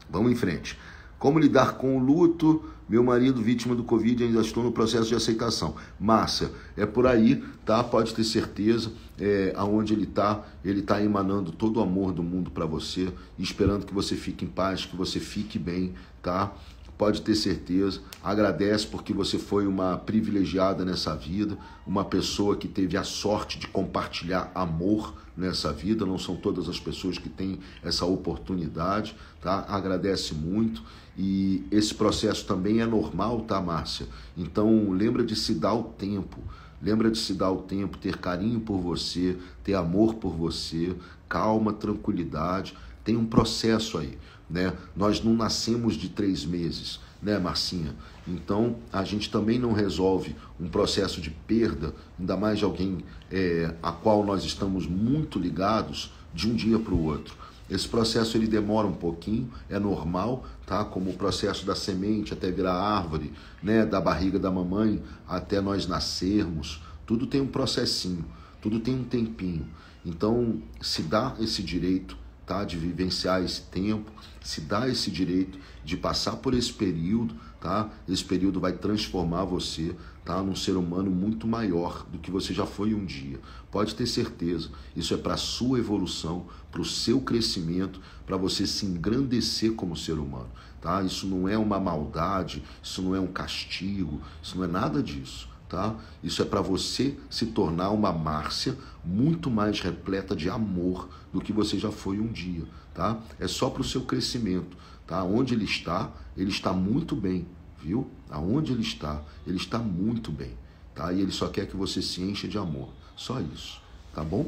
Vamos em frente. Como lidar com o luto? Meu marido, vítima do Covid, ainda estou no processo de aceitação. Márcia, é por aí, tá? Pode ter certeza, é, aonde ele está, ele está emanando todo o amor do mundo para você, esperando que você fique em paz, que você fique bem, tá? Pode ter certeza, agradece porque você foi uma privilegiada nessa vida, uma pessoa que teve a sorte de compartilhar amor nessa vida, não são todas as pessoas que têm essa oportunidade, tá? Agradece muito e esse processo também é normal, tá, Márcia? Então lembra de se dar o tempo, lembra de se dar o tempo, ter carinho por você, ter amor por você, calma, tranquilidade, tem um processo aí. Né? Nós não nascemos de três meses, né, Marcinha? Então, a gente também não resolve um processo de perda, ainda mais de alguém é, a qual nós estamos muito ligados, de um dia para o outro. Esse processo ele demora um pouquinho, é normal, tá? Como o processo da semente até virar árvore, né? Da barriga da mamãe até nós nascermos. Tudo tem um processinho, tudo tem um tempinho. Então, se dá esse direito, tá? De vivenciar esse tempo, se dá esse direito de passar por esse período, tá? Esse período vai transformar você, tá, num ser humano muito maior do que você já foi um dia. Pode ter certeza, isso é para a sua evolução, para o seu crescimento, para você se engrandecer como ser humano. Tá? Isso não é uma maldade, isso não é um castigo, isso não é nada disso. Tá? Isso é para você se tornar uma Márcia muito mais repleta de amor do que você já foi um dia. Tá? É só para o seu crescimento. Tá? Onde ele está, ele está muito bem, viu? Aonde ele está, ele está muito bem. Tá? E ele só quer que você se encha de amor. Só isso, tá bom?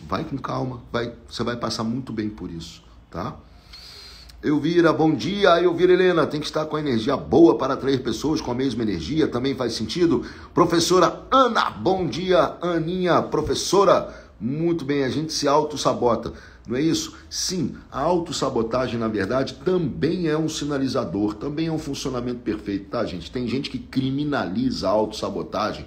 Vai com calma, vai, você vai passar muito bem por isso, tá? Elvira, bom dia. Elvira Helena, tem que estar com a energia boa para atrair pessoas com a mesma energia, também faz sentido. Professora Ana, bom dia, Aninha. Professora, muito bem, a gente se auto-sabota, não é isso? Sim, a autossabotagem, na verdade, também é um sinalizador, também é um funcionamento perfeito, tá, gente? Tem gente que criminaliza a autossabotagem.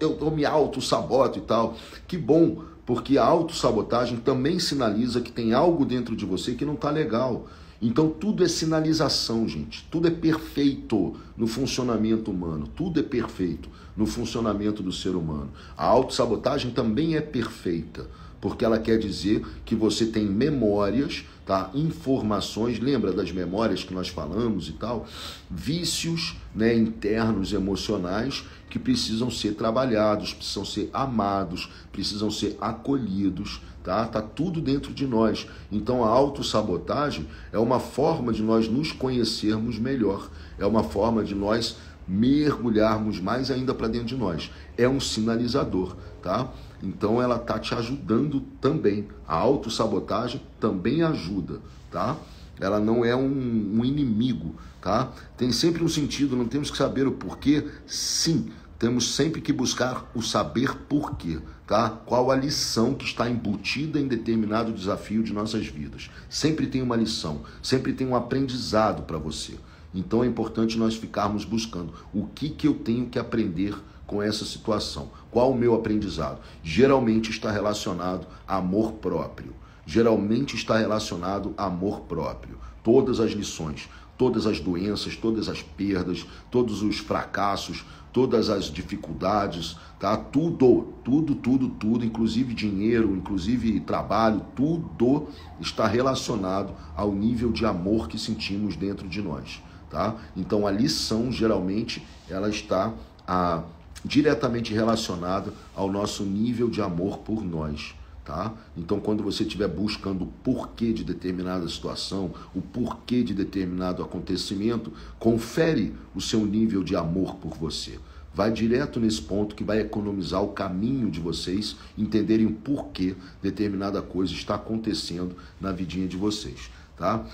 Eu, eu me auto-saboto e tal. Que bom, porque a autossabotagem também sinaliza que tem algo dentro de você que não tá legal. Então tudo é sinalização, gente. Tudo é perfeito no funcionamento humano. Tudo é perfeito no funcionamento do ser humano. A autossabotagem também é perfeita, porque ela quer dizer que você tem memórias, tá? Informações, lembra das memórias que nós falamos e tal? Vícios, né, internos, emocionais, que precisam ser trabalhados, precisam ser amados, precisam ser acolhidos, tá? Tá tudo dentro de nós. Então a autossabotagem é uma forma de nós nos conhecermos melhor, é uma forma de nós mergulharmos mais ainda para dentro de nós. É um sinalizador, tá? Então ela tá te ajudando também. A autossabotagem também ajuda, tá? Ela não é um, um inimigo, tá? Tem sempre um sentido, não temos que saber o porquê? Sim. Temos sempre que buscar o saber porquê, tá? Qual a lição que está embutida em determinado desafio de nossas vidas. Sempre tem uma lição, sempre tem um aprendizado para você. Então é importante nós ficarmos buscando o que, que eu tenho que aprender com essa situação. Qual o meu aprendizado? Geralmente está relacionado a amor próprio. Geralmente está relacionado a amor próprio. Todas as lições, todas as doenças, todas as perdas, todos os fracassos, todas as dificuldades, tá? Tudo, tudo, tudo, tudo, inclusive dinheiro, inclusive trabalho, tudo está relacionado ao nível de amor que sentimos dentro de nós, tá? Então a lição, geralmente, ela está a, diretamente relacionada ao nosso nível de amor por nós, tá? Então quando você estiver buscando o porquê de determinada situação, o porquê de determinado acontecimento, confere o seu nível de amor por você. Vai direto nesse ponto que vai economizar o caminho de vocês entenderem o porquê determinada coisa está acontecendo na vidinha de vocês, tá?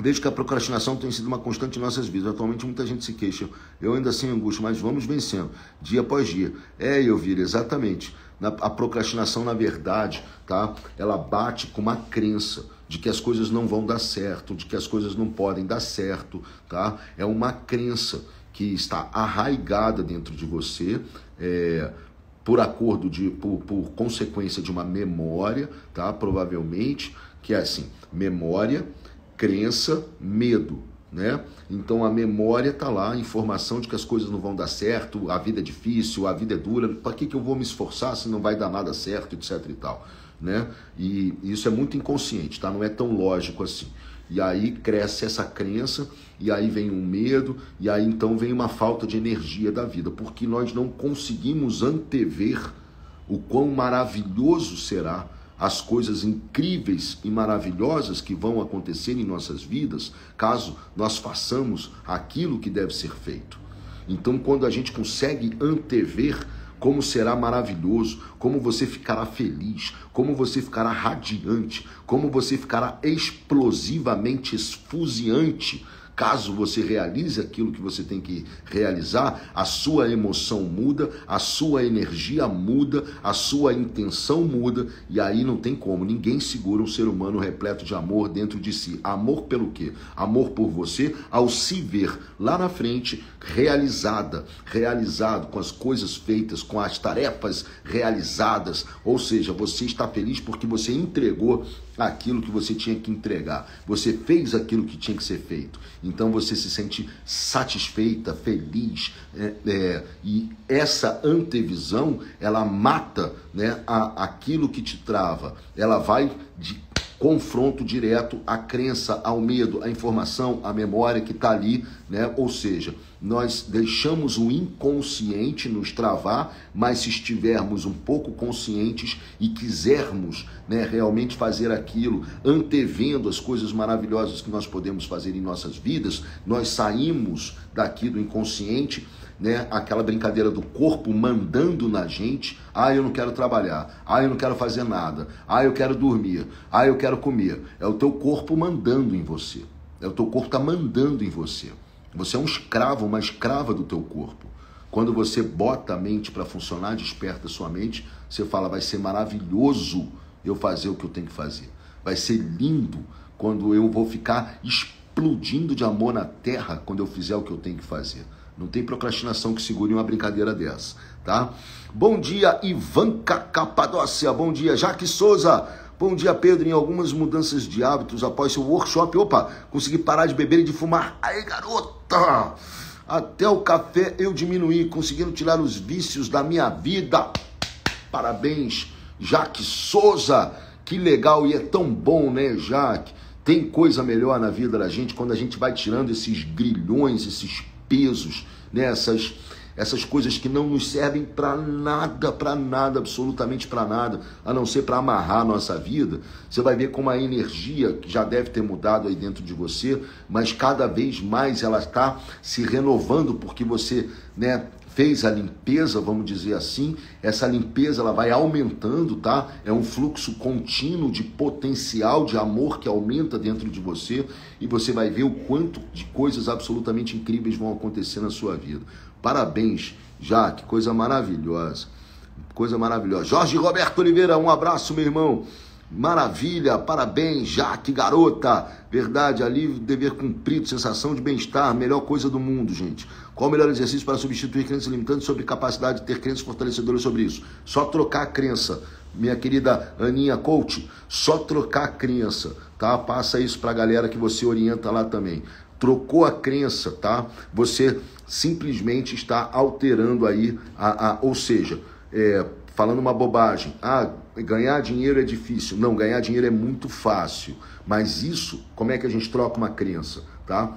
Desde que a procrastinação tem sido uma constante em nossas vidas. Atualmente muita gente se queixa. Eu ainda sem angústia, mas vamos vencendo, dia após dia. É, Elvira, exatamente. Na, a procrastinação, na verdade, tá? Ela bate com uma crença de que as coisas não vão dar certo, de que as coisas não podem dar certo, tá? É uma crença que está arraigada dentro de você, é... por acordo de, por, por consequência de uma memória, tá? Provavelmente, que é assim, memória, crença, medo, né? Então a memória tá lá, a informação de que as coisas não vão dar certo, a vida é difícil, a vida é dura, para que, que eu vou me esforçar se não vai dar nada certo, etc e tal, né? E isso é muito inconsciente, tá? Não é tão lógico assim. E aí cresce essa crença, e aí vem um medo, e aí então vem uma falta de energia da vida, porque nós não conseguimos antever o quão maravilhoso será as coisas incríveis e maravilhosas que vão acontecer em nossas vidas, caso nós façamos aquilo que deve ser feito. Então, quando a gente consegue antever como será maravilhoso, como você ficará feliz, como você ficará radiante, como você ficará explosivamente esfuziante, caso você realize aquilo que você tem que realizar, a sua emoção muda, a sua energia muda, a sua intenção muda, e aí não tem como. Ninguém segura um ser humano repleto de amor dentro de si. Amor pelo quê? Amor por você, ao se ver lá na frente, realizada, realizado, com as coisas feitas, com as tarefas realizadas. Ou seja, você está feliz porque você entregou aquilo que você tinha que entregar. Você fez aquilo que tinha que ser feito. Então você se sente satisfeita, feliz, é, é, e essa antevisão, ela mata, né, a, aquilo que te trava. Ela vai de confronto direto à crença, ao medo, à informação, à memória que está ali, né? Ou seja, nós deixamos o inconsciente nos travar, mas se estivermos um pouco conscientes e quisermos, né, realmente fazer aquilo, antevendo as coisas maravilhosas que nós podemos fazer em nossas vidas, nós saímos daqui do inconsciente, né, aquela brincadeira do corpo mandando na gente. Ah, eu não quero trabalhar. Ah, eu não quero fazer nada. Ah, eu quero dormir. Ah, eu quero comer. É o teu corpo mandando em você. É o teu corpo tá mandando em você. Você é um escravo, uma escrava do teu corpo. Quando você bota a mente para funcionar, desperta sua mente, você fala, vai ser maravilhoso eu fazer o que eu tenho que fazer. Vai ser lindo quando eu vou ficar explodindo de amor na terra quando eu fizer o que eu tenho que fazer. Não tem procrastinação que segure uma brincadeira dessa, tá? Bom dia, Ivanka Capadócia. Bom dia, Jaque Souza. Bom dia, Pedro. Em algumas mudanças de hábitos após seu workshop, opa, consegui parar de beber e de fumar. Aí, garota! Até o café eu diminuí, conseguindo tirar os vícios da minha vida. Parabéns, Jaque Souza. Que legal, e é tão bom, né, Jaque? Tem coisa melhor na vida da gente quando a gente vai tirando esses grilhões, esses pesos, né? essas, essas coisas que não nos servem para nada, para nada, absolutamente para nada, a não ser para amarrar a nossa vida. Você vai ver como a energia que já deve ter mudado aí dentro de você, mas cada vez mais ela está se renovando, porque você, né, fez a limpeza, vamos dizer assim. Essa limpeza, ela vai aumentando, tá? É um fluxo contínuo de potencial, de amor que aumenta dentro de você, e você vai ver o quanto de coisas absolutamente incríveis vão acontecer na sua vida. Parabéns, Jaque, coisa maravilhosa, coisa maravilhosa. Jorge Roberto Oliveira, um abraço, meu irmão. Maravilha, parabéns, Jaque, garota. Verdade, alívio, dever cumprido, sensação de bem-estar, melhor coisa do mundo, gente. Qual o melhor exercício para substituir crenças limitantes sobre capacidade de ter crenças fortalecedoras sobre isso? Só trocar a crença, minha querida Aninha Coach, só trocar a crença, tá? Passa isso para a galera que você orienta lá também. Trocou a crença, tá? Você simplesmente está alterando aí, a, a, ou seja, é... falando uma bobagem, ah, ganhar dinheiro é difícil. Não, ganhar dinheiro é muito fácil. Mas isso, como é que a gente troca uma crença, tá?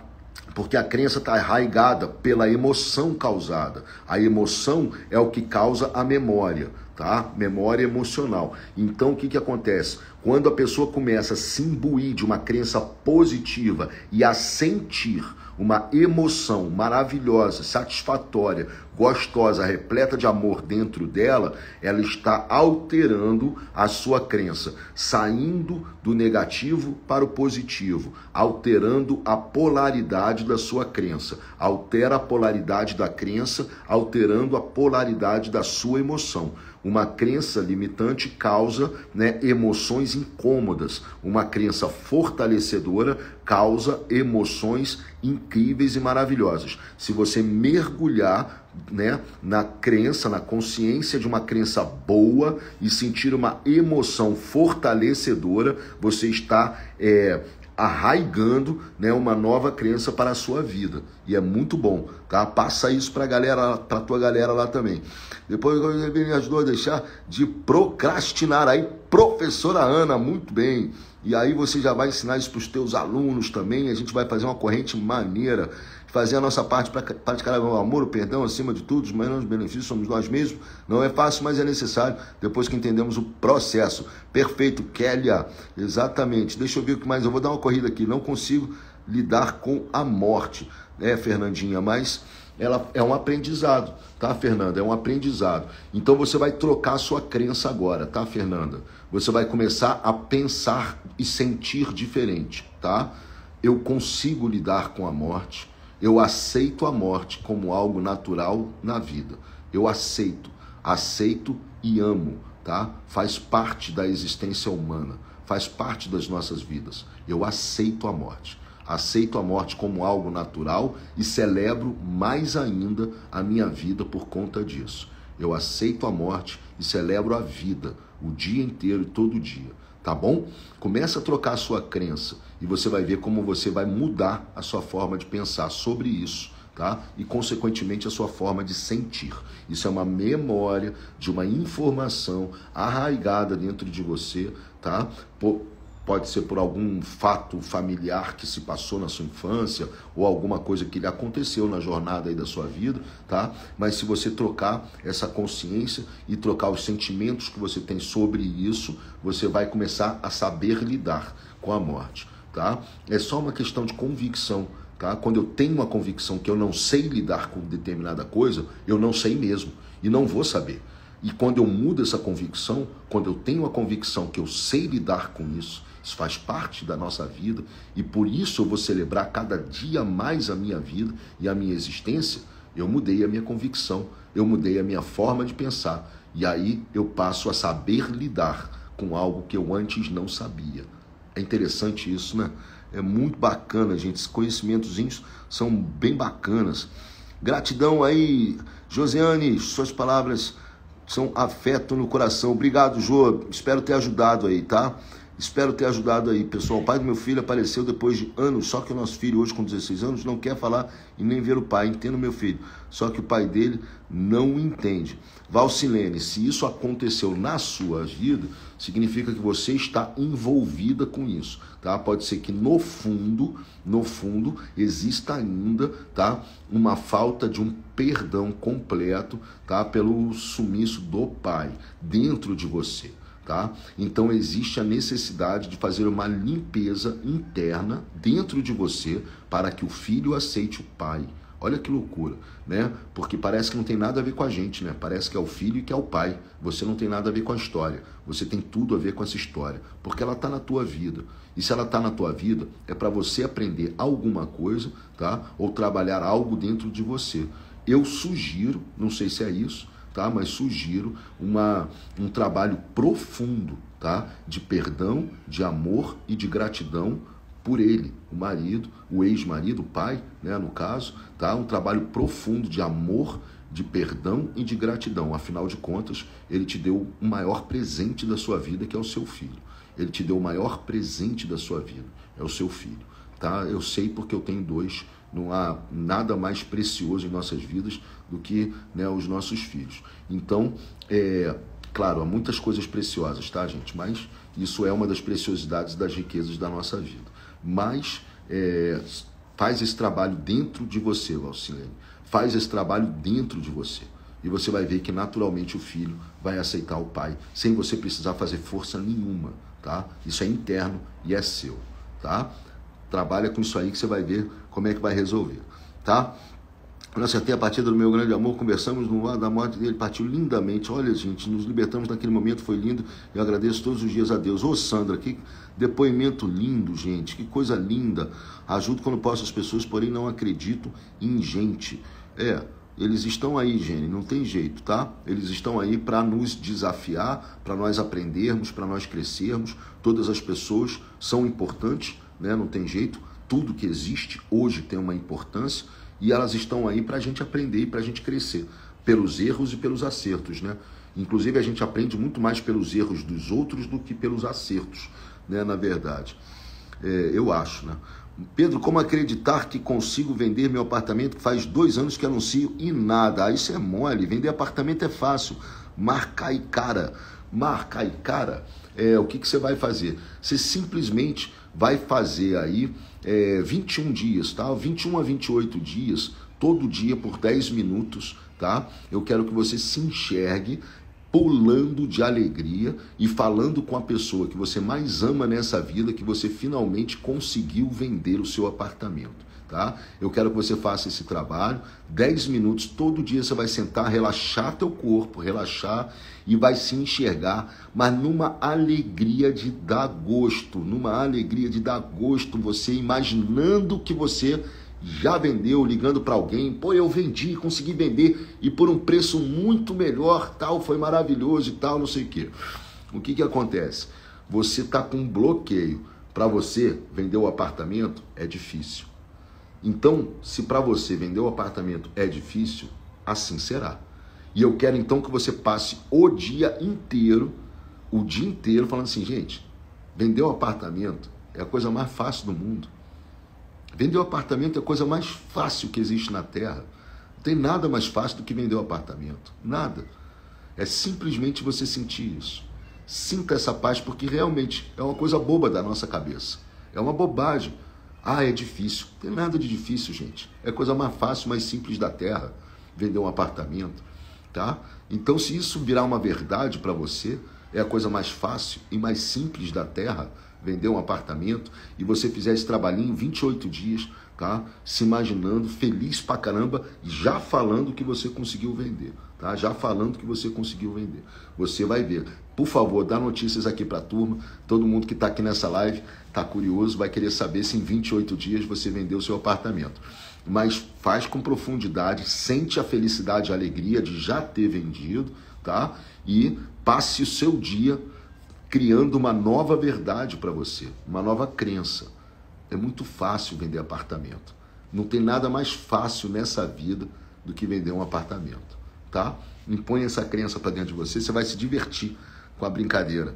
Porque a crença está arraigada pela emoção causada. A emoção é o que causa a memória, tá? Memória emocional. Então, o que que acontece? Quando a pessoa começa a se imbuir de uma crença positiva e a sentir uma emoção maravilhosa, satisfatória, gostosa, repleta de amor dentro dela, ela está alterando a sua crença, saindo do negativo para o positivo, alterando a polaridade da sua crença. Altera a polaridade da crença, alterando a polaridade da sua emoção. Uma crença limitante causa, né, emoções incômodas. Uma crença fortalecedora causa emoções incríveis e maravilhosas. Se você mergulhar, né, na crença, na consciência de uma crença boa e sentir uma emoção fortalecedora, você está é, arraigando, né, uma nova crença para a sua vida. E é muito bom, tá? Passa isso para a galera, para a tua galera lá também. Depois me ajudou a deixar de procrastinar aí, professora Ana, muito bem. E aí você já vai ensinar isso para os teus alunos também. A gente vai fazer uma corrente maneira, fazer a nossa parte para praticar o amor, o perdão, acima de tudo, os maiores benefícios somos nós mesmos. Não é fácil, mas é necessário, depois que entendemos o processo. Perfeito, Kélia, exatamente. Deixa eu ver o que mais, eu vou dar uma corrida aqui. Não consigo lidar com a morte, né, Fernandinha, mas ela é um aprendizado, tá, Fernanda? É um aprendizado. Então você vai trocar a sua crença agora, tá, Fernanda? Você vai começar a pensar e sentir diferente, tá? Eu consigo lidar com a morte. Eu aceito a morte como algo natural na vida. Eu aceito, aceito e amo, tá? Faz parte da existência humana, faz parte das nossas vidas. Eu aceito a morte. Aceito a morte como algo natural e celebro mais ainda a minha vida por conta disso. Eu aceito a morte e celebro a vida o dia inteiro e todo dia. tá bom? Começa a trocar a sua crença e você vai ver como você vai mudar a sua forma de pensar sobre isso, tá? E, consequentemente, a sua forma de sentir. Isso é uma memória de uma informação arraigada dentro de você, tá? Por... Pode ser por algum fato familiar que se passou na sua infância ou alguma coisa que lhe aconteceu na jornada aí da sua vida, tá? Mas se você trocar essa consciência e trocar os sentimentos que você tem sobre isso, você vai começar a saber lidar com a morte, tá? É só uma questão de convicção, tá? Quando eu tenho uma convicção que eu não sei lidar com determinada coisa, eu não sei mesmo e não vou saber. E quando eu mudo essa convicção, quando eu tenho a convicção que eu sei lidar com isso, isso faz parte da nossa vida, e por isso eu vou celebrar cada dia mais a minha vida e a minha existência, eu mudei a minha convicção, eu mudei a minha forma de pensar, e aí eu passo a saber lidar com algo que eu antes não sabia. É interessante isso, né? É muito bacana, gente. Esses conhecimentozinhos são bem bacanas. Gratidão aí, Josiane, suas palavras... são afeto no coração. Obrigado, Jô. Espero ter ajudado aí, tá? Espero ter ajudado aí, pessoal. O pai do meu filho apareceu depois de anos, só que o nosso filho hoje com dezesseis anos não quer falar e nem ver o pai. Entendo meu filho, só que o pai dele não entende. Valcilene, se isso aconteceu na sua vida, significa que você está envolvida com isso, tá? Pode ser que no fundo, no fundo, exista ainda, tá? Uma falta de um perdão completo, tá? Pelo sumiço do pai dentro de você. Tá? Então existe a necessidade de fazer uma limpeza interna dentro de você para que o filho aceite o pai. Olha que loucura, né? Porque parece que não tem nada a ver com a gente, né? Parece que é o filho e que é o pai. Você não tem nada a ver com a história. Você tem tudo a ver com essa história, porque ela está na tua vida. E se ela está na tua vida, é para você aprender alguma coisa, tá? Ou trabalhar algo dentro de você. Eu sugiro, não sei se é isso, tá? Mas sugiro uma, um trabalho profundo, tá? De perdão, de amor e de gratidão por ele, o marido, o ex-marido, o pai, né? No caso, tá? Um trabalho profundo de amor, de perdão e de gratidão. Afinal de contas, ele te deu o maior presente da sua vida, que é o seu filho. Ele te deu o maior presente da sua vida, é o seu filho. Tá? Eu sei porque eu tenho dois. Não há nada mais precioso em nossas vidas do que, né, os nossos filhos. Então, é, claro, há muitas coisas preciosas, tá, gente? Mas isso é uma das preciosidades, das riquezas da nossa vida. Mas é, faz esse trabalho dentro de você, Valcilene. Faz esse trabalho dentro de você. E você vai ver que naturalmente o filho vai aceitar o pai, sem você precisar fazer força nenhuma, tá? Isso é interno e é seu, tá? Trabalha com isso aí que você vai ver como é que vai resolver, tá? Eu acertei a partida do meu grande amor, conversamos no ar da morte dele, partiu lindamente. Olha, gente, nos libertamos naquele momento, foi lindo. Eu agradeço todos os dias a Deus. Ô, Sandra, que depoimento lindo, gente, que coisa linda. Ajudo quando posso as pessoas, porém não acredito em gente. É, eles estão aí, gente, não tem jeito, tá? Eles estão aí para nos desafiar, para nós aprendermos, para nós crescermos. Todas as pessoas são importantes, né? Não tem jeito, tudo que existe hoje tem uma importância e elas estão aí para a gente aprender e para a gente crescer, pelos erros e pelos acertos, né? Inclusive a gente aprende muito mais pelos erros dos outros do que pelos acertos, né? Na verdade, é, eu acho, né? Pedro, como acreditar que consigo vender meu apartamento que faz dois anos que anuncio e nada? Ah, isso é mole, vender apartamento é fácil, marcar e cara, marcar e cara, é, o que, que você vai fazer? Você simplesmente... vai fazer aí é, vinte e um dias, tá? vinte e um a vinte e oito dias, todo dia por dez minutos, tá? Eu quero que você se enxergue pulando de alegria e falando com a pessoa que você mais ama nessa vida, que você finalmente conseguiu vender o seu apartamento, tá? Eu quero que você faça esse trabalho, dez minutos, todo dia você vai sentar, relaxar teu corpo, relaxar e vai se enxergar, mas numa alegria de dar gosto, numa alegria de dar gosto, você imaginando que você já vendeu, ligando para alguém, pô, eu vendi, consegui vender e por um preço muito melhor, tal, foi maravilhoso e tal, não sei o quê. O que que acontece? Você tá com um bloqueio, para você vender o apartamento é difícil. Então, se para você vender o apartamento é difícil, assim será. E eu quero então que você passe o dia inteiro, o dia inteiro falando assim, gente, Vender um apartamento é a coisa mais fácil do mundo. Vender um apartamento é a coisa mais fácil que existe na Terra. Não tem nada mais fácil do que vender um apartamento. Nada. É simplesmente você sentir isso. Sinta essa paz, porque realmente é uma coisa boba da nossa cabeça. É uma bobagem. Ah, é difícil. Não tem nada de difícil, gente. É a coisa mais fácil, mais simples da Terra. Vender um apartamento, tá? Então, se isso virar uma verdade para você, é a coisa mais fácil e mais simples da Terra, vender um apartamento, e você fizer esse trabalhinho em vinte e oito dias, tá? Se imaginando, feliz pra caramba, e já falando que você conseguiu vender, tá? Já falando que você conseguiu vender. Você vai ver. Por favor, dá notícias aqui pra turma. Todo mundo que tá aqui nessa live tá curioso, vai querer saber se em vinte e oito dias você vendeu o seu apartamento. Mas faz com profundidade, sente a felicidade e a alegria de já ter vendido, tá? E passe o seu dia criando uma nova verdade para você, uma nova crença. É muito fácil vender apartamento. Não tem nada mais fácil nessa vida do que vender um apartamento, tá? Impõe essa crença para dentro de você, você vai se divertir com a brincadeira.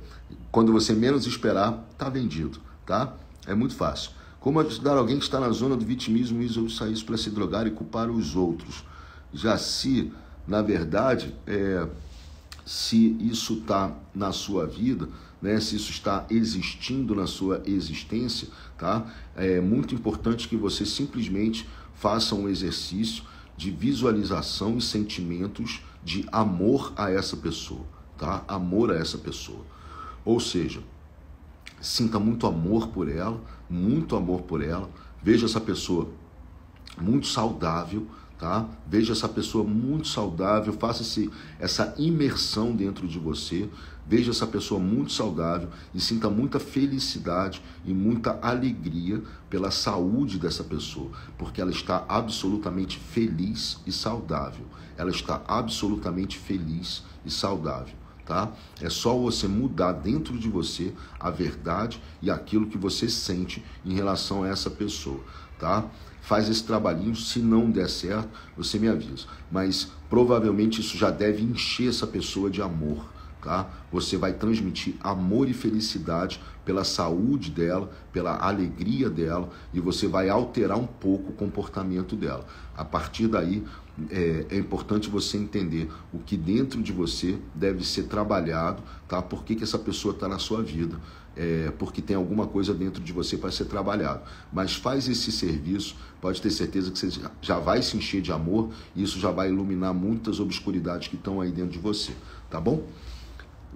Quando você menos esperar, tá vendido, tá? É muito fácil. Como ajudar alguém que está na zona do vitimismo e usar isso para se drogar e culpar os outros? Já se, na verdade, é, se isso está na sua vida, né, se isso está existindo na sua existência, tá? É muito importante que você simplesmente faça um exercício de visualização e sentimentos de amor a essa pessoa, tá? Amor a essa pessoa. Ou seja, sinta muito amor por ela, muito amor por ela. Veja essa pessoa muito saudável, tá? Veja essa pessoa muito saudável, faça-se essa imersão dentro de você. Veja essa pessoa muito saudável e sinta muita felicidade e muita alegria pela saúde dessa pessoa, porque ela está absolutamente feliz e saudável. Ela está absolutamente feliz e saudável. Tá? É só você mudar dentro de você a verdade e aquilo que você sente em relação a essa pessoa, tá? Faz esse trabalhinho, se não der certo, você me avisa. Mas provavelmente isso já deve encher essa pessoa de amor, tá? Você vai transmitir amor e felicidade pela saúde dela, pela alegria dela, e você vai alterar um pouco o comportamento dela. A partir daí, é, é importante você entender o que dentro de você deve ser trabalhado, tá? Por que que essa pessoa está na sua vida? É, porque tem alguma coisa dentro de você para ser trabalhado. Mas faz esse serviço, pode ter certeza que você já vai se encher de amor, e isso já vai iluminar muitas obscuridades que estão aí dentro de você, tá bom?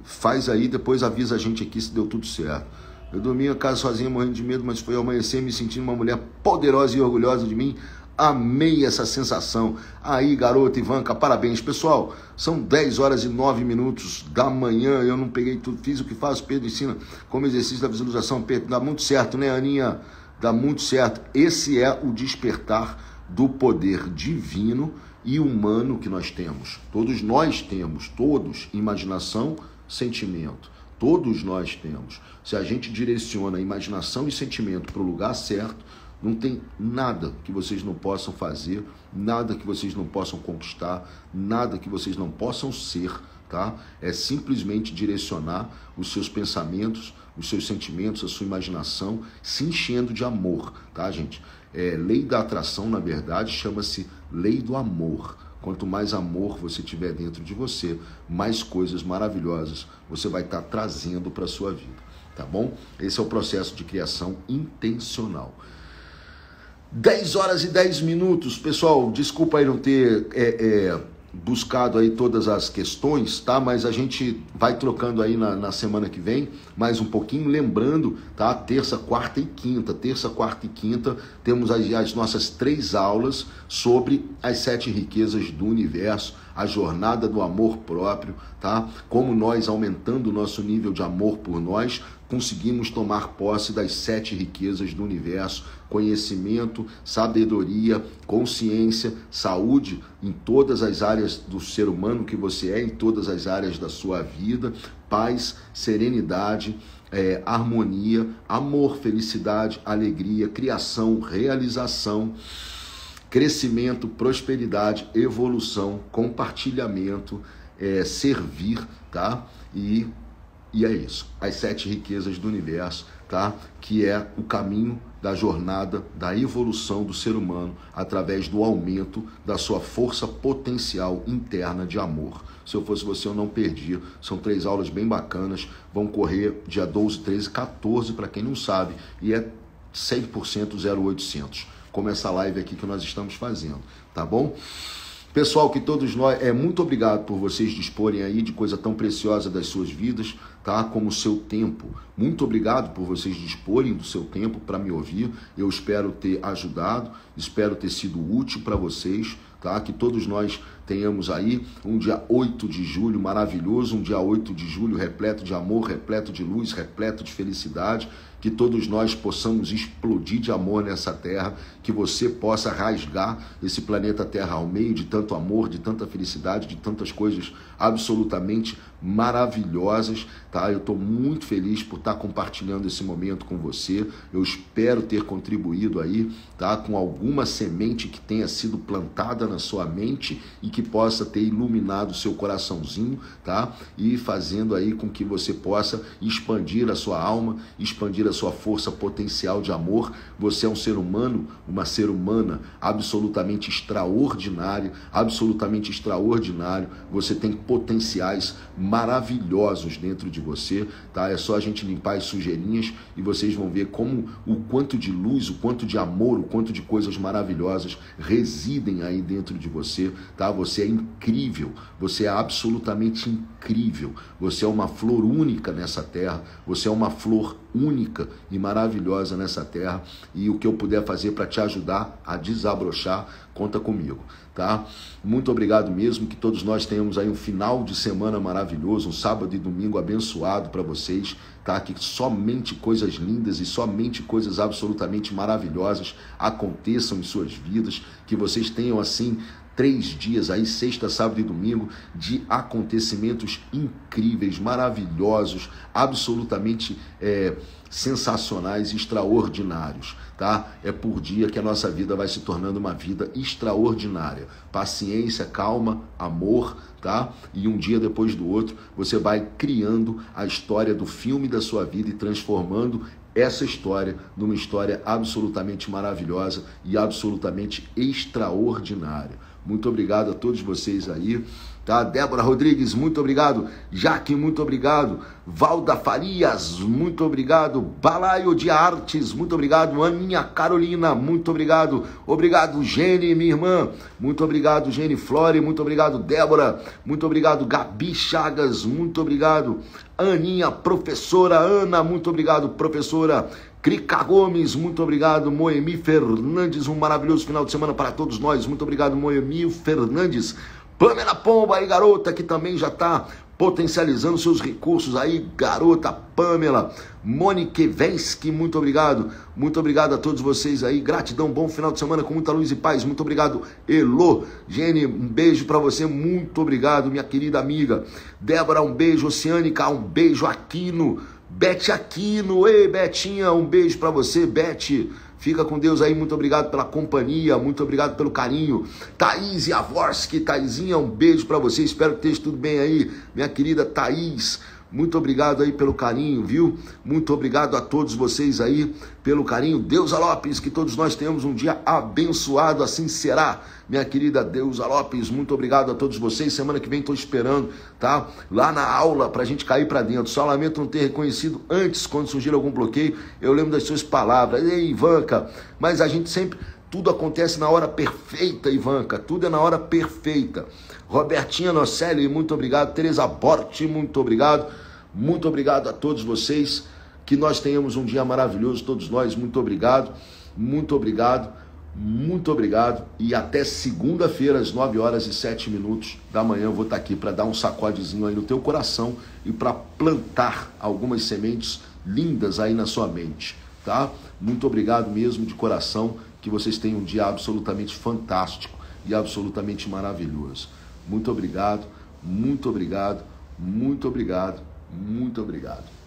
Faz aí, depois avisa a gente aqui se deu tudo certo. Eu dormia em casa sozinha, morrendo de medo, mas foi ao amanhecer me sentindo uma mulher poderosa e orgulhosa de mim. Amei essa sensação. Aí, garota Ivanka, parabéns. Pessoal, são dez horas e nove minutos da manhã. Eu não peguei tudo, fiz o que faço. Pedro ensina como exercício da visualização. Pedro, dá muito certo, né, Aninha? Dá muito certo. Esse é o despertar do poder divino e humano que nós temos. Todos nós temos, todos, imaginação, sentimento. Todos nós temos. Se a gente direciona a imaginação e sentimento para o lugar certo, não tem nada que vocês não possam fazer, nada que vocês não possam conquistar, nada que vocês não possam ser, tá? É simplesmente direcionar os seus pensamentos, os seus sentimentos, a sua imaginação, se enchendo de amor, tá, gente? É, lei da atração, na verdade, chama-se lei do amor. Quanto mais amor você tiver dentro de você, mais coisas maravilhosas você vai estar trazendo para a sua vida, tá bom? Esse é o processo de criação intencional. dez horas e dez minutos, pessoal, desculpa aí não ter é, é, buscado aí todas as questões, tá? Mas a gente vai trocando aí na, na semana que vem, mais um pouquinho, lembrando, tá? Terça, quarta e quinta, terça, quarta e quinta, temos as, as nossas três aulas sobre as sete riquezas do universo, a jornada do amor próprio, tá? Como nós, aumentando o nosso nível de amor por nós, conseguimos tomar posse das sete riquezas do universo: conhecimento, sabedoria, consciência, saúde em todas as áreas do ser humano que você é, em todas as áreas da sua vida, paz, serenidade, é, harmonia, amor, felicidade, alegria, criação, realização, crescimento, prosperidade, evolução, compartilhamento, é, servir, tá? E E é isso, as sete riquezas do universo, tá? Que é o caminho da jornada da evolução do ser humano através do aumento da sua força potencial interna de amor. Se eu fosse você, eu não perdia. São três aulas bem bacanas, vão correr dia doze, treze, quatorze, para quem não sabe, e é cem por cento zero oitocentos, como essa live aqui que nós estamos fazendo, tá bom? Pessoal, que todos nós, é muito obrigado por vocês disporem aí de coisa tão preciosa das suas vidas, tá? Como o seu tempo. Muito obrigado por vocês disporem do seu tempo para me ouvir. Eu espero ter ajudado, espero ter sido útil para vocês, tá? Que todos nós tenhamos aí um dia oito de julho maravilhoso, um dia oito de julho repleto de amor, repleto de luz, repleto de felicidade, que todos nós possamos explodir de amor nessa terra, que você possa rasgar esse planeta Terra ao meio de tanto amor, de tanta felicidade, de tantas coisas absolutamente maravilhosas, tá? Eu estou muito feliz por estar compartilhando esse momento com você, eu espero ter contribuído aí, tá? Com alguma semente que tenha sido plantada na sua mente e que possa ter iluminado o seu coraçãozinho, tá? E fazendo aí com que você possa expandir a sua alma, expandir a sua força potencial de amor. Você é um ser humano, uma ser humana absolutamente extraordinária, absolutamente extraordinário. Você tem potenciais maravilhosos dentro de você, tá? É só a gente limpar as sujeirinhas e vocês vão ver como o quanto de luz, o quanto de amor, o quanto de coisas maravilhosas residem aí dentro de você, tá? Você é incrível, você é absolutamente incrível. Você é uma flor única nessa terra, você é uma flor única e maravilhosa nessa terra, e o que eu puder fazer para te ajudar a desabrochar, conta comigo, tá? Muito obrigado mesmo, que todos nós tenhamos aí um final de semana maravilhoso, um sábado e domingo abençoado para vocês, tá? Que somente coisas lindas e somente coisas absolutamente maravilhosas aconteçam em suas vidas, que vocês tenham assim três dias aí, sexta, sábado e domingo, de acontecimentos incríveis, maravilhosos, absolutamente é, sensacionais, extraordinários, tá? É por dia que a nossa vida vai se tornando uma vida extraordinária. Paciência, calma, amor, tá? E um dia depois do outro, você vai criando a história do filme da sua vida e transformando essa história numa história absolutamente maravilhosa e absolutamente extraordinária. Muito obrigado a todos vocês aí, tá? Débora Rodrigues, muito obrigado. Jaque, muito obrigado. Valda Farias, muito obrigado. Balaio de Artes, muito obrigado. Aninha Carolina, muito obrigado. Obrigado, Gene, minha irmã. Muito obrigado, Gene Flore. Muito obrigado, Débora. Muito obrigado, Gabi Chagas. Muito obrigado. Aninha, professora Ana, muito obrigado, professora Crica Gomes, muito obrigado, Moemi Fernandes, um maravilhoso final de semana para todos nós, muito obrigado, Moemi Fernandes, Pamela Pomba aí, garota, que também já está potencializando seus recursos aí, garota Pamela, Monique Vensky, muito obrigado, muito obrigado a todos vocês aí, gratidão, bom final de semana com muita luz e paz, muito obrigado, Elô, Gene, um beijo pra você, muito obrigado, minha querida amiga, Débora, um beijo, Oceânica, um beijo, Aquino, Bete Aquino, ei Betinha, um beijo pra você, Bete, fica com Deus aí, muito obrigado pela companhia, muito obrigado pelo carinho. Thaís Javorski, Thaisinha, um beijo pra você, espero que esteja tudo bem aí, minha querida Thaís, muito obrigado aí pelo carinho, viu? Muito obrigado a todos vocês aí pelo carinho. Deusa Lopes, que todos nós tenhamos um dia abençoado, assim será. Minha querida Deusa Lopes, muito obrigado a todos vocês. Semana que vem estou esperando, tá? Lá na aula, pra gente cair pra dentro. Só lamento não ter reconhecido antes, quando surgir algum bloqueio. Eu lembro das suas palavras. Ei, Ivanka, mas a gente sempre... Tudo acontece na hora perfeita, Ivanka. Tudo é na hora perfeita. Robertinha Nocelli, muito obrigado. Tereza Borte, muito obrigado. Muito obrigado a todos vocês. Que nós tenhamos um dia maravilhoso, todos nós. Muito obrigado. Muito obrigado. Muito obrigado. E até segunda-feira, às nove horas e sete minutos da manhã, eu vou estar aqui para dar um sacodezinho aí no teu coração e para plantar algumas sementes lindas aí na sua mente, tá? Muito obrigado mesmo, de coração. Que vocês tenham um dia absolutamente fantástico e absolutamente maravilhoso. Muito obrigado, muito obrigado, muito obrigado, muito obrigado.